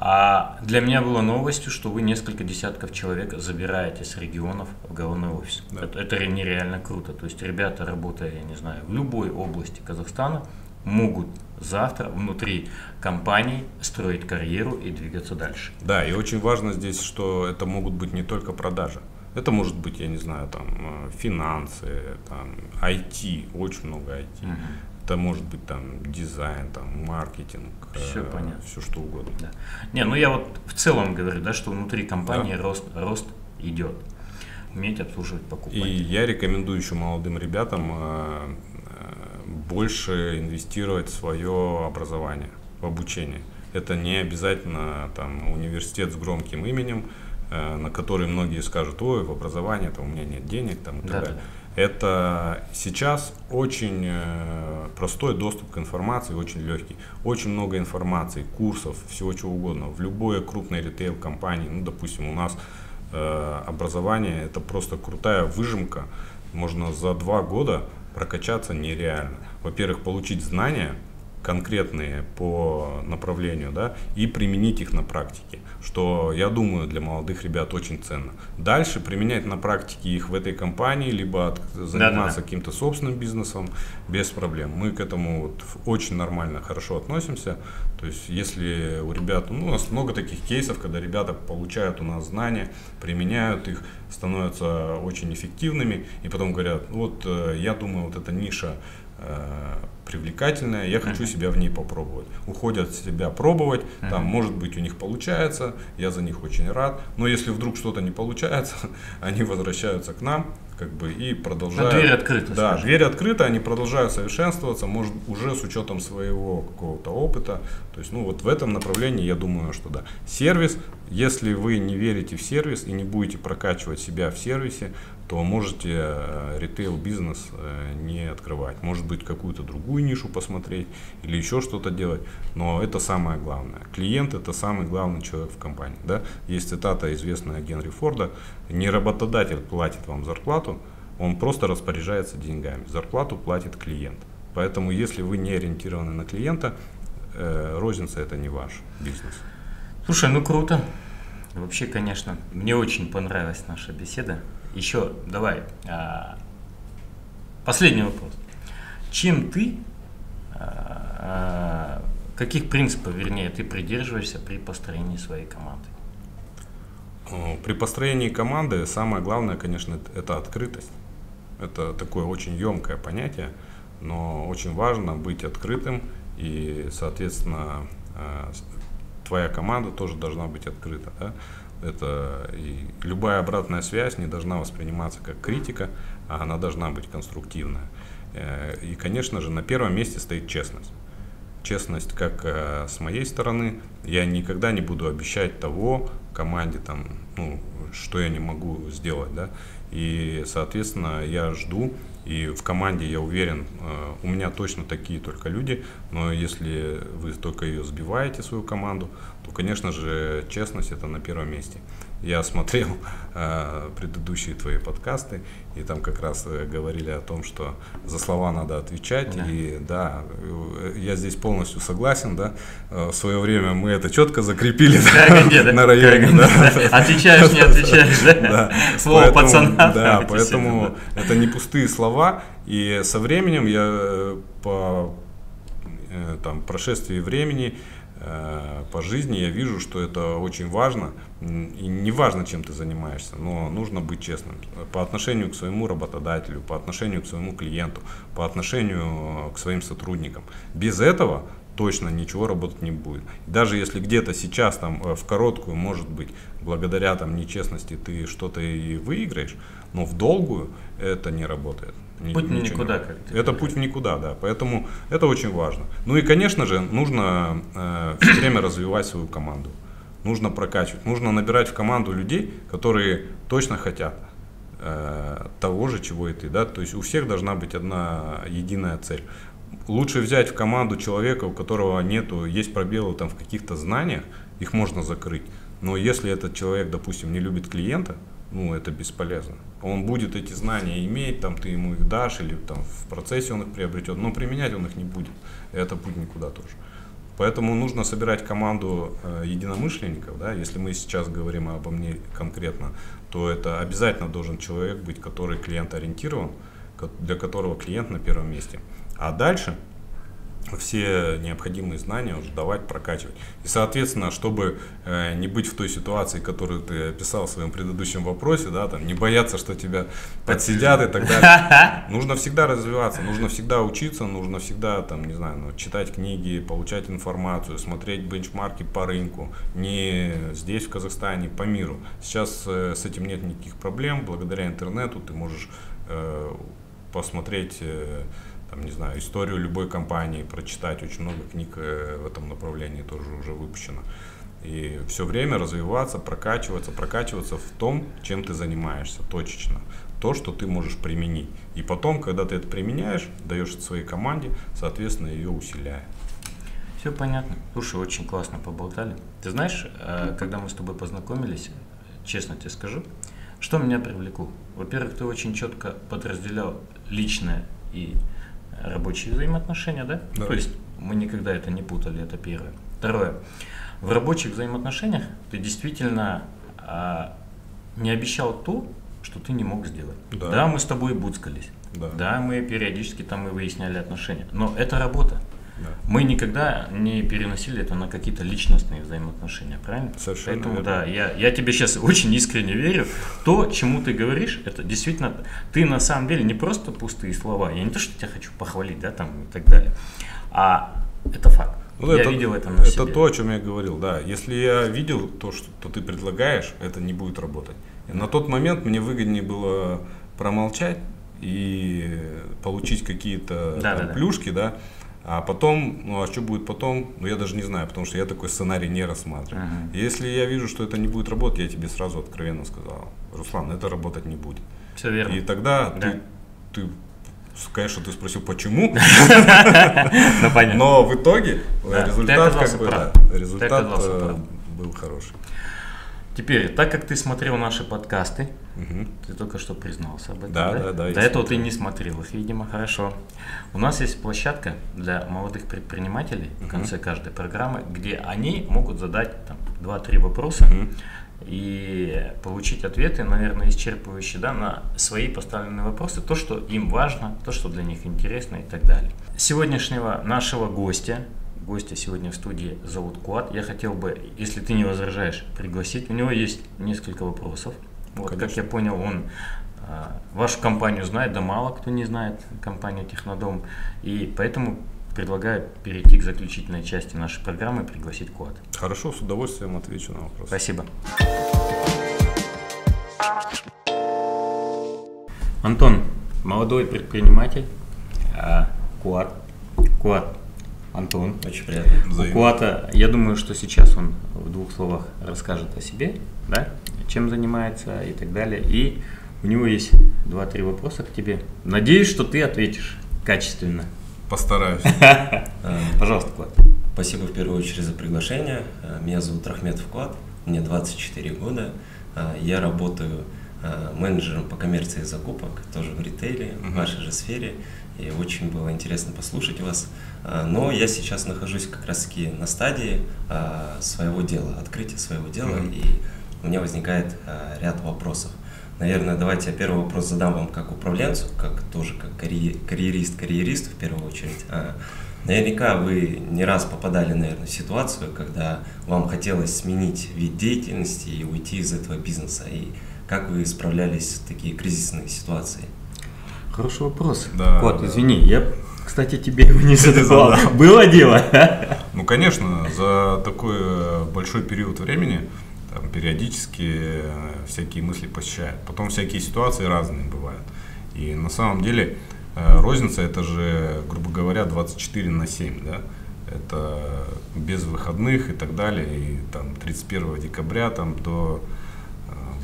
А для меня было новостью, что вы несколько десятков человек забираете с регионов в головной офис. Да. Это, это нереально круто. То есть ребята, работая, я не знаю, в любой области Казахстана, могут завтра внутри компании строить карьеру и двигаться дальше. Да, и очень важно здесь, что это могут быть не только продажи. Это может быть, я не знаю, там финансы, там, ай ти, очень много ай ти. Угу. Это может быть там дизайн, там маркетинг, все, э, понятно. Все что угодно. Да. Не, ну я вот в целом говорю, да, что внутри компании да. рост, рост идет. уметь обслуживать покупателя. И я рекомендую еще молодым ребятам больше инвестировать в свое образование, в обучение. Это не обязательно там университет с громким именем, на который многие скажут: ой, в образовании там у меня нет денег, там, и так да, далее. Да. Это сейчас очень простой доступ к информации, очень легкий. Очень много информации, курсов, всего чего угодно. В любой крупной ритейл-компании, ну, допустим, у нас э, образование – это просто крутая выжимка. Можно за два года прокачаться нереально. Во-первых, получить знания конкретные по направлению, да, и применить их на практике, что, я думаю, для молодых ребят очень ценно. Дальше применять на практике их в этой компании, либо от, заниматься да, да, каким-то собственным бизнесом без проблем. Мы к этому вот очень нормально, хорошо относимся. То есть если у ребят, ну, у нас много таких кейсов, когда ребята получают у нас знания, применяют их, становятся очень эффективными и потом говорят: вот я думаю, вот эта ниша привлекательная, я хочу себя в ней попробовать. Уходят себя пробовать, там, может быть, у них получается, я за них очень рад, но если вдруг что-то не получается, они возвращаются к нам, как бы, и продолжают. А дверь открыта. Да, скажем, дверь открыта, они продолжают совершенствоваться, может, уже с учетом своего какого-то опыта. То есть, ну, вот в этом направлении, я думаю, что да. Сервис, если вы не верите в сервис и не будете прокачивать себя в сервисе, то можете ритейл-бизнес не открывать. Может быть, какую-то другую нишу посмотреть или еще что-то делать, но это самое главное. Клиент – это самый главный человек в компании. Да? Есть цитата, известная Генри Форда: не работодатель платит вам зарплату, он просто распоряжается деньгами. Зарплату платит клиент. Поэтому, если вы не ориентированы на клиента, розница – это не ваш бизнес. Слушай, ну круто. Вообще, конечно, мне очень понравилась наша беседа. Еще давай последний вопрос. Чем ты, каких принципов, вернее, ты придерживаешься при построении своей команды? При построении команды самое главное, конечно, это открытость. Это такое очень емкое понятие, но очень важно быть открытым, и, соответственно, твоя команда тоже должна быть открыта. Да? Это и любая обратная связь не должна восприниматься как критика, а она должна быть конструктивная. И, конечно же, на первом месте стоит честность. Честность как с моей стороны. Я никогда не буду обещать того команде, там, ну, что я не могу сделать. Да? И, соответственно, я жду. И в команде, я уверен, у меня точно такие только люди, но если вы только ее сбиваете, свою команду, то, конечно же, честность – это на первом месте. Я смотрел э, предыдущие твои подкасты, и там как раз говорили о том, что за слова надо отвечать. Да. И да, я здесь полностью согласен. Да? В свое время мы это четко закрепили на районе. Отвечаешь, не отвечаешь. Слово пацана. Да, поэтому это не пустые слова. И со временем я по прошествии времени по жизни я вижу, что это очень важно, и не важно, чем ты занимаешься, но нужно быть честным по отношению к своему работодателю, по отношению к своему клиенту, по отношению к своим сотрудникам. Без этого точно ничего работать не будет. Даже если где-то сейчас там в короткую, может быть, благодаря там нечестности ты что-то и выиграешь, но в долгую это не работает. Путь в никуда. Как это говоришь. Путь в никуда, да. Поэтому это очень важно. Ну и, конечно же, нужно э, все время развивать свою команду. Нужно прокачивать. Нужно набирать в команду людей, которые точно хотят э, того же, чего и ты. Да? То есть у всех должна быть одна единая цель. Лучше взять в команду человека, у которого нету, есть пробелы там в каких-то знаниях, их можно закрыть. Но если этот человек, допустим, не любит клиента, ну, это бесполезно. Он будет эти знания иметь, там ты ему их дашь, или там в процессе он их приобретет, но применять он их не будет. Это путь никуда тоже. Поэтому нужно собирать команду э, единомышленников. Да? Если мы сейчас говорим обо мне конкретно, то это обязательно должен человек быть, который клиент-ориентирован, для которого клиент на первом месте. А дальше все необходимые знания уже давать, прокачивать. И, соответственно, чтобы э, не быть в той ситуации, которую ты описал в своем предыдущем вопросе, да, там, не бояться, что тебя подсидят и так далее, нужно всегда развиваться, нужно всегда учиться, нужно всегда, там, не знаю, ну, читать книги, получать информацию, смотреть бенчмарки по рынку, не здесь, в Казахстане, по миру. Сейчас э, с этим нет никаких проблем, благодаря интернету ты можешь э, посмотреть... Э, Там, не знаю, историю любой компании прочитать, очень много книг в этом направлении тоже уже выпущено. И все время развиваться, прокачиваться, прокачиваться в том, чем ты занимаешься точечно, то, что ты можешь применить. И потом, когда ты это применяешь, даешь это своей команде, соответственно, ее усиляя. Все понятно. Слушай, очень классно поболтали. Ты знаешь, когда мы с тобой познакомились, честно тебе скажу, что меня привлекло. Во-первых, ты очень четко подразделял личное и рабочие взаимоотношения, да? да? То есть мы никогда это не путали, это первое. Второе. В рабочих взаимоотношениях ты действительно а, не обещал то, что ты не мог сделать. Да, да, мы с тобой буцкались. Да. да, мы периодически там и выясняли отношения. Но это работа. Да. Мы никогда не переносили это на какие-то личностные взаимоотношения, правильно? Совершенно Поэтому, верно. да, я, я тебе сейчас очень искренне верю. То, чему ты говоришь, это действительно, ты на самом деле не просто пустые слова. Я не то, что тебя хочу похвалить, да, там и так далее, а это факт. Ну, я это, видел это на себе. Это то, о чем я говорил, да. Если я видел то, что то ты предлагаешь, это не будет работать. И на тот момент мне выгоднее было промолчать и получить какие-то да, да, да. плюшки, да. А потом, ну а что будет потом, ну я даже не знаю, потому что я такой сценарий не рассматриваю. Ага. Если я вижу, что это не будет работать, я тебе сразу откровенно сказал: Руслан, это работать не будет. Все верно. И тогда да. ты, ты, конечно, ты спросил, почему, но в итоге результат был хороший. Теперь, так как ты смотрел наши подкасты, угу. ты только что признался об этом, да? Да, да, да. До этого ты не смотрел их, видимо, хорошо. У нас есть площадка для молодых предпринимателей угу. в конце каждой программы, где они могут задать два-три вопроса угу. и получить ответы, наверное, исчерпывающие, да, на свои поставленные вопросы, то, что им важно, то, что для них интересно и так далее. Сегодняшнего нашего гостя, гостя сегодня в студии зовут Куат. Я хотел бы, если ты не возражаешь, пригласить. У него есть несколько вопросов. Ну, вот, как я понял, он а, вашу компанию знает, да мало кто не знает компанию Технодом. И поэтому предлагаю перейти к заключительной части нашей программы и пригласить Куат. Хорошо, с удовольствием отвечу на вопрос. Спасибо. Антон, молодой предприниматель, а, Куат. Куат. Антон, очень приятно. Взаимно. У Куата, я думаю, что сейчас он в двух словах расскажет о себе, да, чем занимается и так далее. И у него есть два-три вопроса к тебе. Надеюсь, что ты ответишь качественно. Постараюсь. Пожалуйста, Куат. Спасибо в первую очередь за приглашение. Меня зовут Рахметов Куат, мне двадцать четыре года. Я работаю менеджером по коммерции и закупок, тоже в ритейле, в вашей же сфере. И очень было интересно послушать вас. Но я сейчас нахожусь как раз-таки на стадии своего дела, открытия своего дела, mm-hmm. и у меня возникает ряд вопросов. Наверное, давайте я первый вопрос задам вам как управленцу, как тоже как карьерист, карьеристу в первую очередь. Наверняка вы не раз попадали, наверное, в ситуацию, когда вам хотелось сменить вид деятельности и уйти из этого бизнеса. И как вы справлялись в такие кризисные ситуации? Хороший вопрос. Да, Кот, да. извини, я, кстати, тебе его не задавал. Было дело? Ну, конечно, за такой большой период времени там, периодически всякие мысли посещают. Потом всякие ситуации разные бывают. И на самом деле розница, это же, грубо говоря, двадцать четыре на семь. Да? Это без выходных и так далее. И там тридцать первого декабря там, до...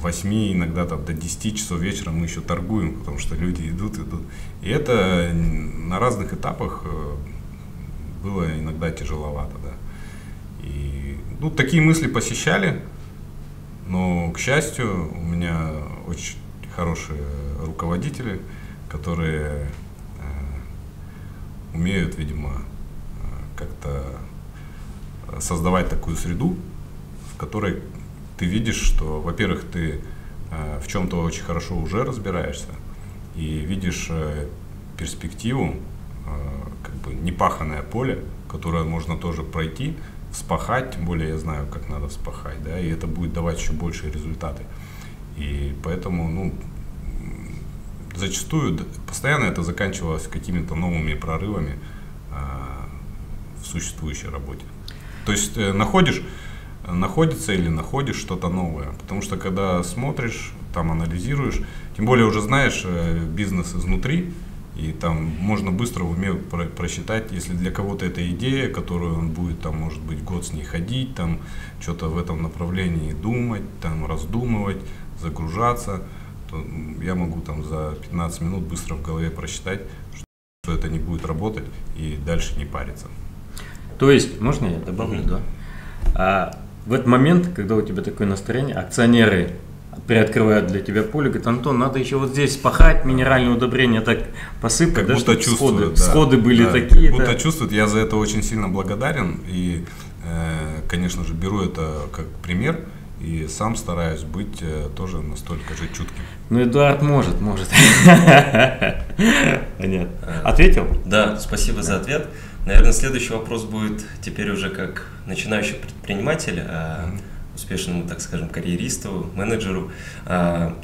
восьми, иногда там, до десяти часов вечера мы еще торгуем, потому что люди идут, идут. И это на разных этапах было иногда тяжеловато. Да. И, ну, такие мысли посещали, но, к счастью, у меня очень хорошие руководители, которые э, умеют, видимо, как-то создавать такую среду, в которой ты видишь, что, во-первых, ты э, в чем-то очень хорошо уже разбираешься и видишь э, перспективу, э, бы непаханное поле, которое можно тоже пройти, вспахать, тем более я знаю, как надо вспахать, да, и это будет давать еще большие результаты. И поэтому, ну, зачастую, постоянно это заканчивалось какими-то новыми прорывами а, в существующей работе. То есть находишь, находится или находишь что-то новое, потому что когда смотришь, там анализируешь, тем более уже знаешь бизнес изнутри, и там можно быстро в уме просчитать, если для кого-то это идея, которую он будет, там, может быть, год с ней ходить, там, что-то в этом направлении думать, там, раздумывать, загружаться, то я могу там за пятнадцать минут быстро в голове просчитать, что это не будет работать и дальше не париться. То есть, можно я добавлю, mm-hmm. да? А, в этот момент, когда у тебя такое настроение, акционеры приоткрывают для тебя поле, говорят: Антон, надо еще вот здесь пахать, минеральное удобрение так посыпать, да, чтобы сходы, да, сходы были, да, такие. Как будто да. чувствуют, я за это очень сильно благодарен и, э, конечно же, беру это как пример и сам стараюсь быть э, тоже настолько же чутким. Ну, Эдуард может, может. Ответил? Да, спасибо за ответ. Наверное, следующий вопрос будет теперь уже как начинающий предприниматель, успешному, так скажем, карьеристу, менеджеру.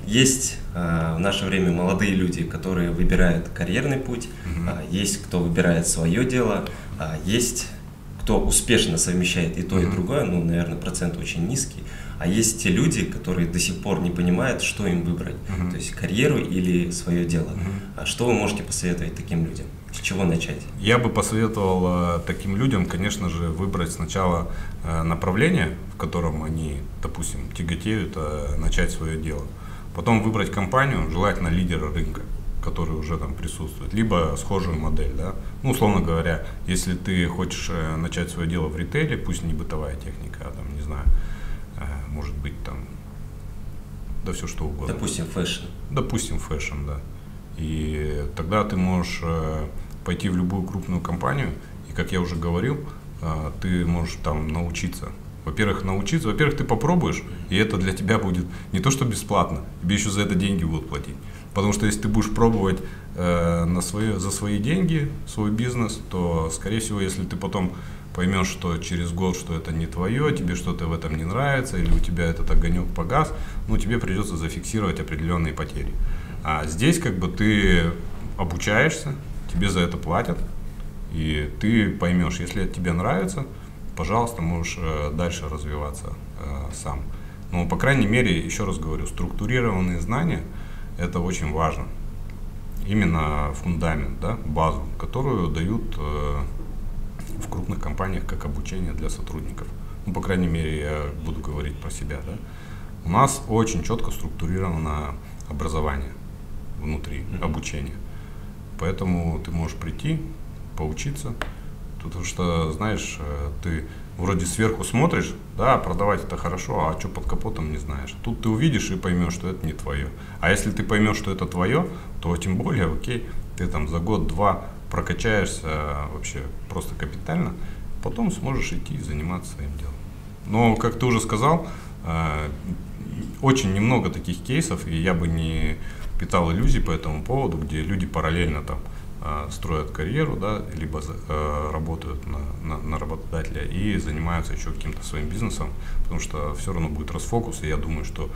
Есть в наше время молодые люди, которые выбирают карьерный путь, mm-hmm. есть кто выбирает свое дело, есть кто успешно совмещает и то, mm-hmm. и другое, ну, наверное, процент очень низкий, а есть те люди, которые до сих пор не понимают, что им выбрать, mm-hmm. то есть карьеру или свое дело. Mm-hmm. Что вы можете посоветовать таким людям? С чего начать? Я бы посоветовал таким людям, конечно же, выбрать сначала направление, в котором они, допустим, тяготеют, начать свое дело. Потом выбрать компанию, желательно лидера рынка, который уже там присутствует, либо схожую модель, да. Ну, условно говоря, если ты хочешь начать свое дело в ритейле, пусть не бытовая техника, а там, не знаю, может быть, там, да все что угодно. Допустим, фэшн. Допустим, фэшн, да. И тогда ты можешь пойти в любую крупную компанию, и, как я уже говорил, ты можешь там научиться. Во-первых, научиться, во-первых, ты попробуешь, и это для тебя будет не то что бесплатно, тебе еще за это деньги будут платить. Потому что если ты будешь пробовать на свои, за свои деньги свой бизнес, то, скорее всего, если ты потом поймешь, что через год, что это не твое, тебе что-то в этом не нравится, или у тебя этот огонек погас, ну, тебе придется зафиксировать определенные потери. А здесь как бы ты обучаешься, тебе за это платят, и ты поймешь, если это тебе нравится, пожалуйста, можешь дальше развиваться э, сам. Но, по крайней мере, еще раз говорю, структурированные знания – это очень важно. Именно фундамент, да, базу, которую дают э, в крупных компаниях как обучение для сотрудников. Ну, по крайней мере, я буду говорить про себя. Да? У нас очень четко структурировано образование внутри, mm-hmm. обучение. Поэтому ты можешь прийти, поучиться. Потому что, знаешь, ты вроде сверху смотришь, да, продавать это хорошо, а что под капотом, не знаешь. Тут ты увидишь и поймешь, что это не твое. А если ты поймешь, что это твое, то тем более, окей, ты там за год-два прокачаешься вообще просто капитально, потом сможешь идти и заниматься своим делом. Но, как ты уже сказал, очень немного таких кейсов, и я бы не питал иллюзий по этому поводу, где люди параллельно там строят карьеру, да, либо э, работают на, на, на работодателя и занимаются еще каким-то своим бизнесом, потому что все равно будет расфокус, и я думаю, что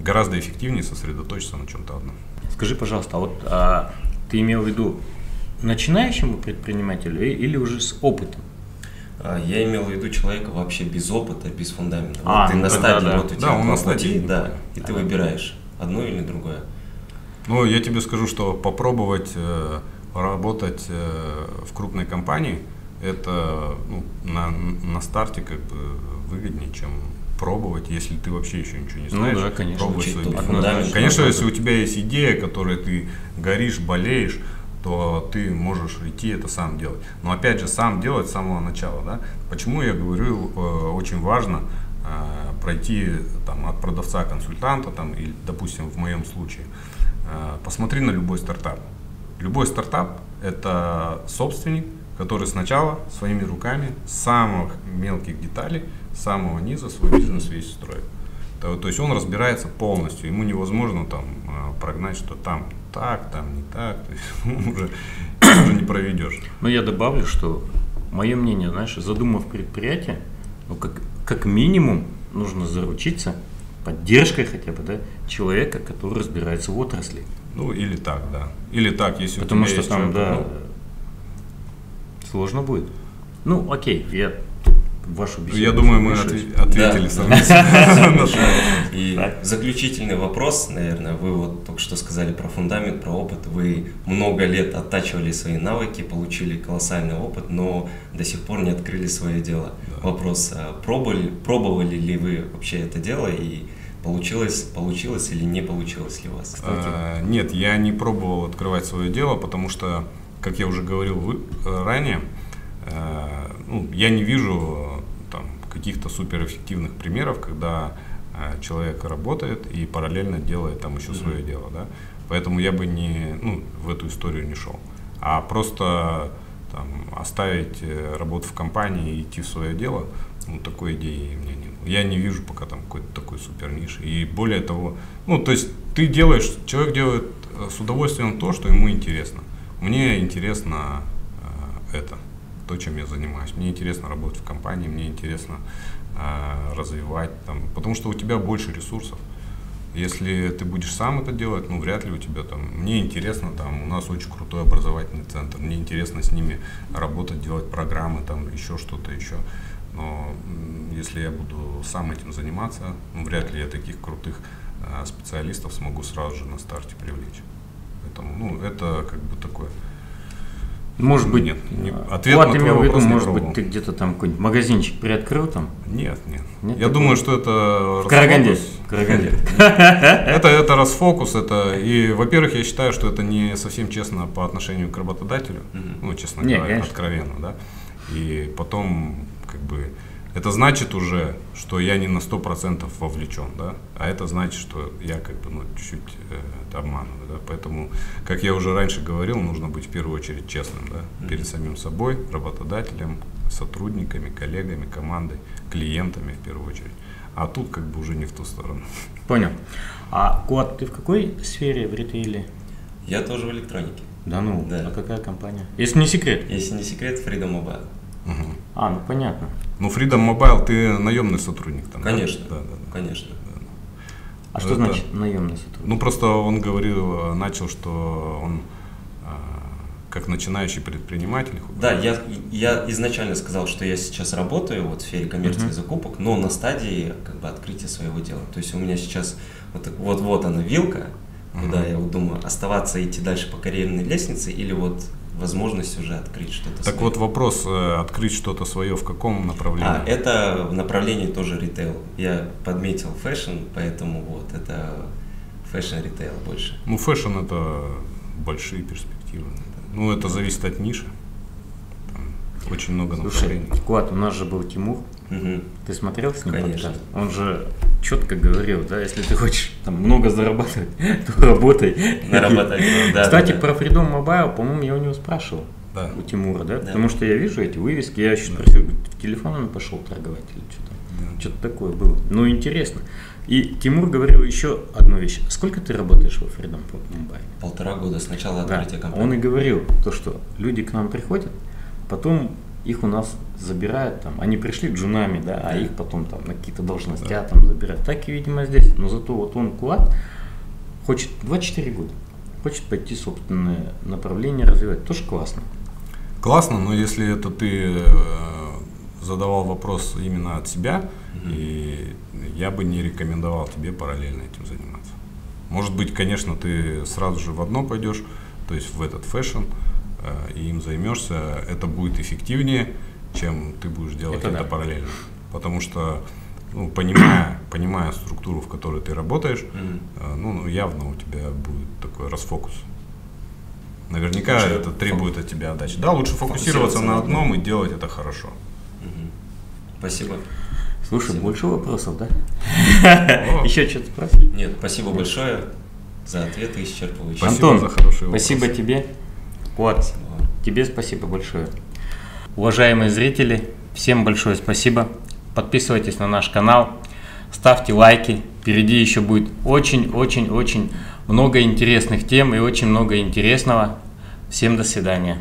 гораздо эффективнее сосредоточиться на чем-то одном. Скажи, пожалуйста, а вот а, ты имел в виду начинающему предпринимателю или уже с опытом? Я имел в виду человека вообще без опыта, без фундамента. А, вот ты на стадии, да, да. Вот у тебя, да, на стадии, да, и ты выбираешь одно или другое. Ну, я тебе скажу, что попробовать э, работать э, в крупной компании, это, ну, на, на старте как бы выгоднее, чем пробовать, если ты вообще еще ничего не знаешь. Ну да, конечно. Пробовать свой бизнес. Конечно, если у тебя есть идея, которой ты горишь, болеешь, то ты можешь идти это сам делать. Но опять же, сам делать с самого начала. Да? Почему я говорю, э, очень важно э, пройти там, от продавца-консультанта, там, или, допустим, в моем случае, э, посмотри на любой стартап. Любой стартап – это собственник, который сначала своими руками, с самых мелких деталей, с самого низа свой бизнес весь строит. То, то есть он разбирается полностью, ему невозможно там прогнать, что там так, там не так, то есть уже, уже не проведешь. Но я добавлю, что мое мнение, знаешь, задумав предприятие, ну, как, как минимум нужно заручиться поддержкой хотя бы, да, человека, который разбирается в отрасли. Ну или так, да. Или так, если потому у тебя что есть там, человек, да, ну, сложно будет. Ну окей, я вашу беседу. Я думаю, мы отве ответили совместно. И заключительный вопрос, наверное, вы вот только что сказали про фундамент, про опыт. Вы много лет оттачивали свои навыки, получили колоссальный опыт, но до сих пор не открыли свое дело. Вопрос, пробовали, пробовали ли вы вообще это дело и получилось, получилось или не получилось ли у вас? Нет, я не пробовал открывать свое дело, потому что, как я уже говорил ранее, ну, я не вижу каких-то суперэффективных примеров, когда э, человек работает и параллельно делает там еще mm-hmm. свое дело, да? Поэтому я бы не, ну, в эту историю не шел, а просто там, оставить э, работу в компании и идти в свое дело, ну, такой идеи у меня нет. Я не вижу пока там какой-то такой супер ниши. И более того, ну, то есть ты делаешь, человек делает с удовольствием то, что ему интересно. Мне интересно э, это. То, чем я занимаюсь. Мне интересно работать в компании, мне интересно э, развивать, там, потому что у тебя больше ресурсов. Если ты будешь сам это делать, ну вряд ли у тебя там. Мне интересно, там у нас очень крутой образовательный центр, мне интересно с ними работать, делать программы, там еще что-то еще. Но если я буду сам этим заниматься, ну, вряд ли я таких крутых э, специалистов смогу сразу же на старте привлечь. Поэтому, ну, это как бы такое. Может быть, нет, не, ответ на твой вопрос не может быть, ты где-то там какой-нибудь магазинчик приоткрыл там? Нет, нет. нет Я думаю, нет. что это в Караганде. Это, это расфокус, это и, во-первых, я считаю, что это не совсем честно по отношению к работодателю, ну, честно нет, говоря, конечно. Откровенно, да. И потом, как бы, это значит уже, что я не на сто процентов вовлечен, да, а это значит, что я как бы, ну, чуть-чуть э, обманываю, да, поэтому, как я уже раньше говорил, нужно быть в первую очередь честным, да, mm-hmm. перед самим собой, работодателем, сотрудниками, коллегами, командой, клиентами в первую очередь, а тут как бы уже не в ту сторону. Понял. А, Куат, ты в какой сфере в ритейле? Я тоже в электронике. Да ну, да. А какая компания? Если не секрет? Если не секрет, Freedom Mobile. Угу. А, ну понятно. Ну, Freedom Mobile, ты наемный сотрудник там. Конечно. Да, да, да. Конечно. Да. А что это значит наемный сотрудник? Ну, просто он говорил, начал, что он э, как начинающий предприниматель. Да, я, я изначально сказал, что я сейчас работаю вот, в сфере коммерческих uh-huh. закупок, но на стадии как бы, открытия своего дела. То есть у меня сейчас вот, вот, вот она вилка, uh-huh. куда я вот думаю, оставаться идти дальше по карьерной лестнице или вот... возможность уже открыть что-то свое. Так вот вопрос, открыть что-то свое в каком направлении? А, это в направлении тоже ритейл. Я подметил фэшн, поэтому вот это фэшн-ритейл больше. Ну фэшн это большие перспективы. Ну это зависит от ниши. Там очень много направлений. Слушай, Куат, у нас же был Тимур. Угу. Ты смотрел с ним Конечно. Подкаст? Он же четко говорил, да, если ты хочешь там много зарабатывать, то работай. Наработай, да, кстати, да, да. Про Freedom Mobile, по-моему, я у него спрашивал, да. у Тимура, да? да, потому что я вижу эти вывески, я еще да. спросил, телефонами пошел торговать или что-то, да. что-то такое было. Ну, интересно. И Тимур говорил еще одну вещь. Сколько ты работаешь во Freedom Mobile? Полтора года с начала открытия да. компании. Он и говорил, то, что люди к нам приходят, потом... их у нас забирают, там, они пришли джунами, да, а их потом там на какие-то должности да. там забирают. Так и, видимо, здесь. Но зато вот он, Куат, хочет двадцать четыре года, хочет пойти собственное направление развивать. Тоже классно. Классно, но если это ты э, задавал вопрос именно от себя, mm-hmm. и я бы не рекомендовал тебе параллельно этим заниматься. Может быть, конечно, ты сразу же в одно пойдешь, то есть в этот фэшн, и им займешься, это будет эффективнее, чем ты будешь делать это, это да. параллельно. Потому что, ну, понимая, понимая структуру, в которой ты работаешь, mm-hmm. ну, явно у тебя будет такой расфокус. Наверняка лучше это требует фокус. От тебя отдачи. Да, лучше фокусироваться, фокусироваться на одном и делать это хорошо. Mm-hmm. Спасибо. Слушай, спасибо. Больше вопросов, да? Еще что-то спросить? Нет, спасибо большое за ответы исчерпывающие. Антон, спасибо тебе. Вот, тебе спасибо большое. Уважаемые зрители, всем большое спасибо. Подписывайтесь на наш канал, ставьте лайки. Впереди еще будет очень-очень-очень много интересных тем и очень много интересного. Всем до свидания.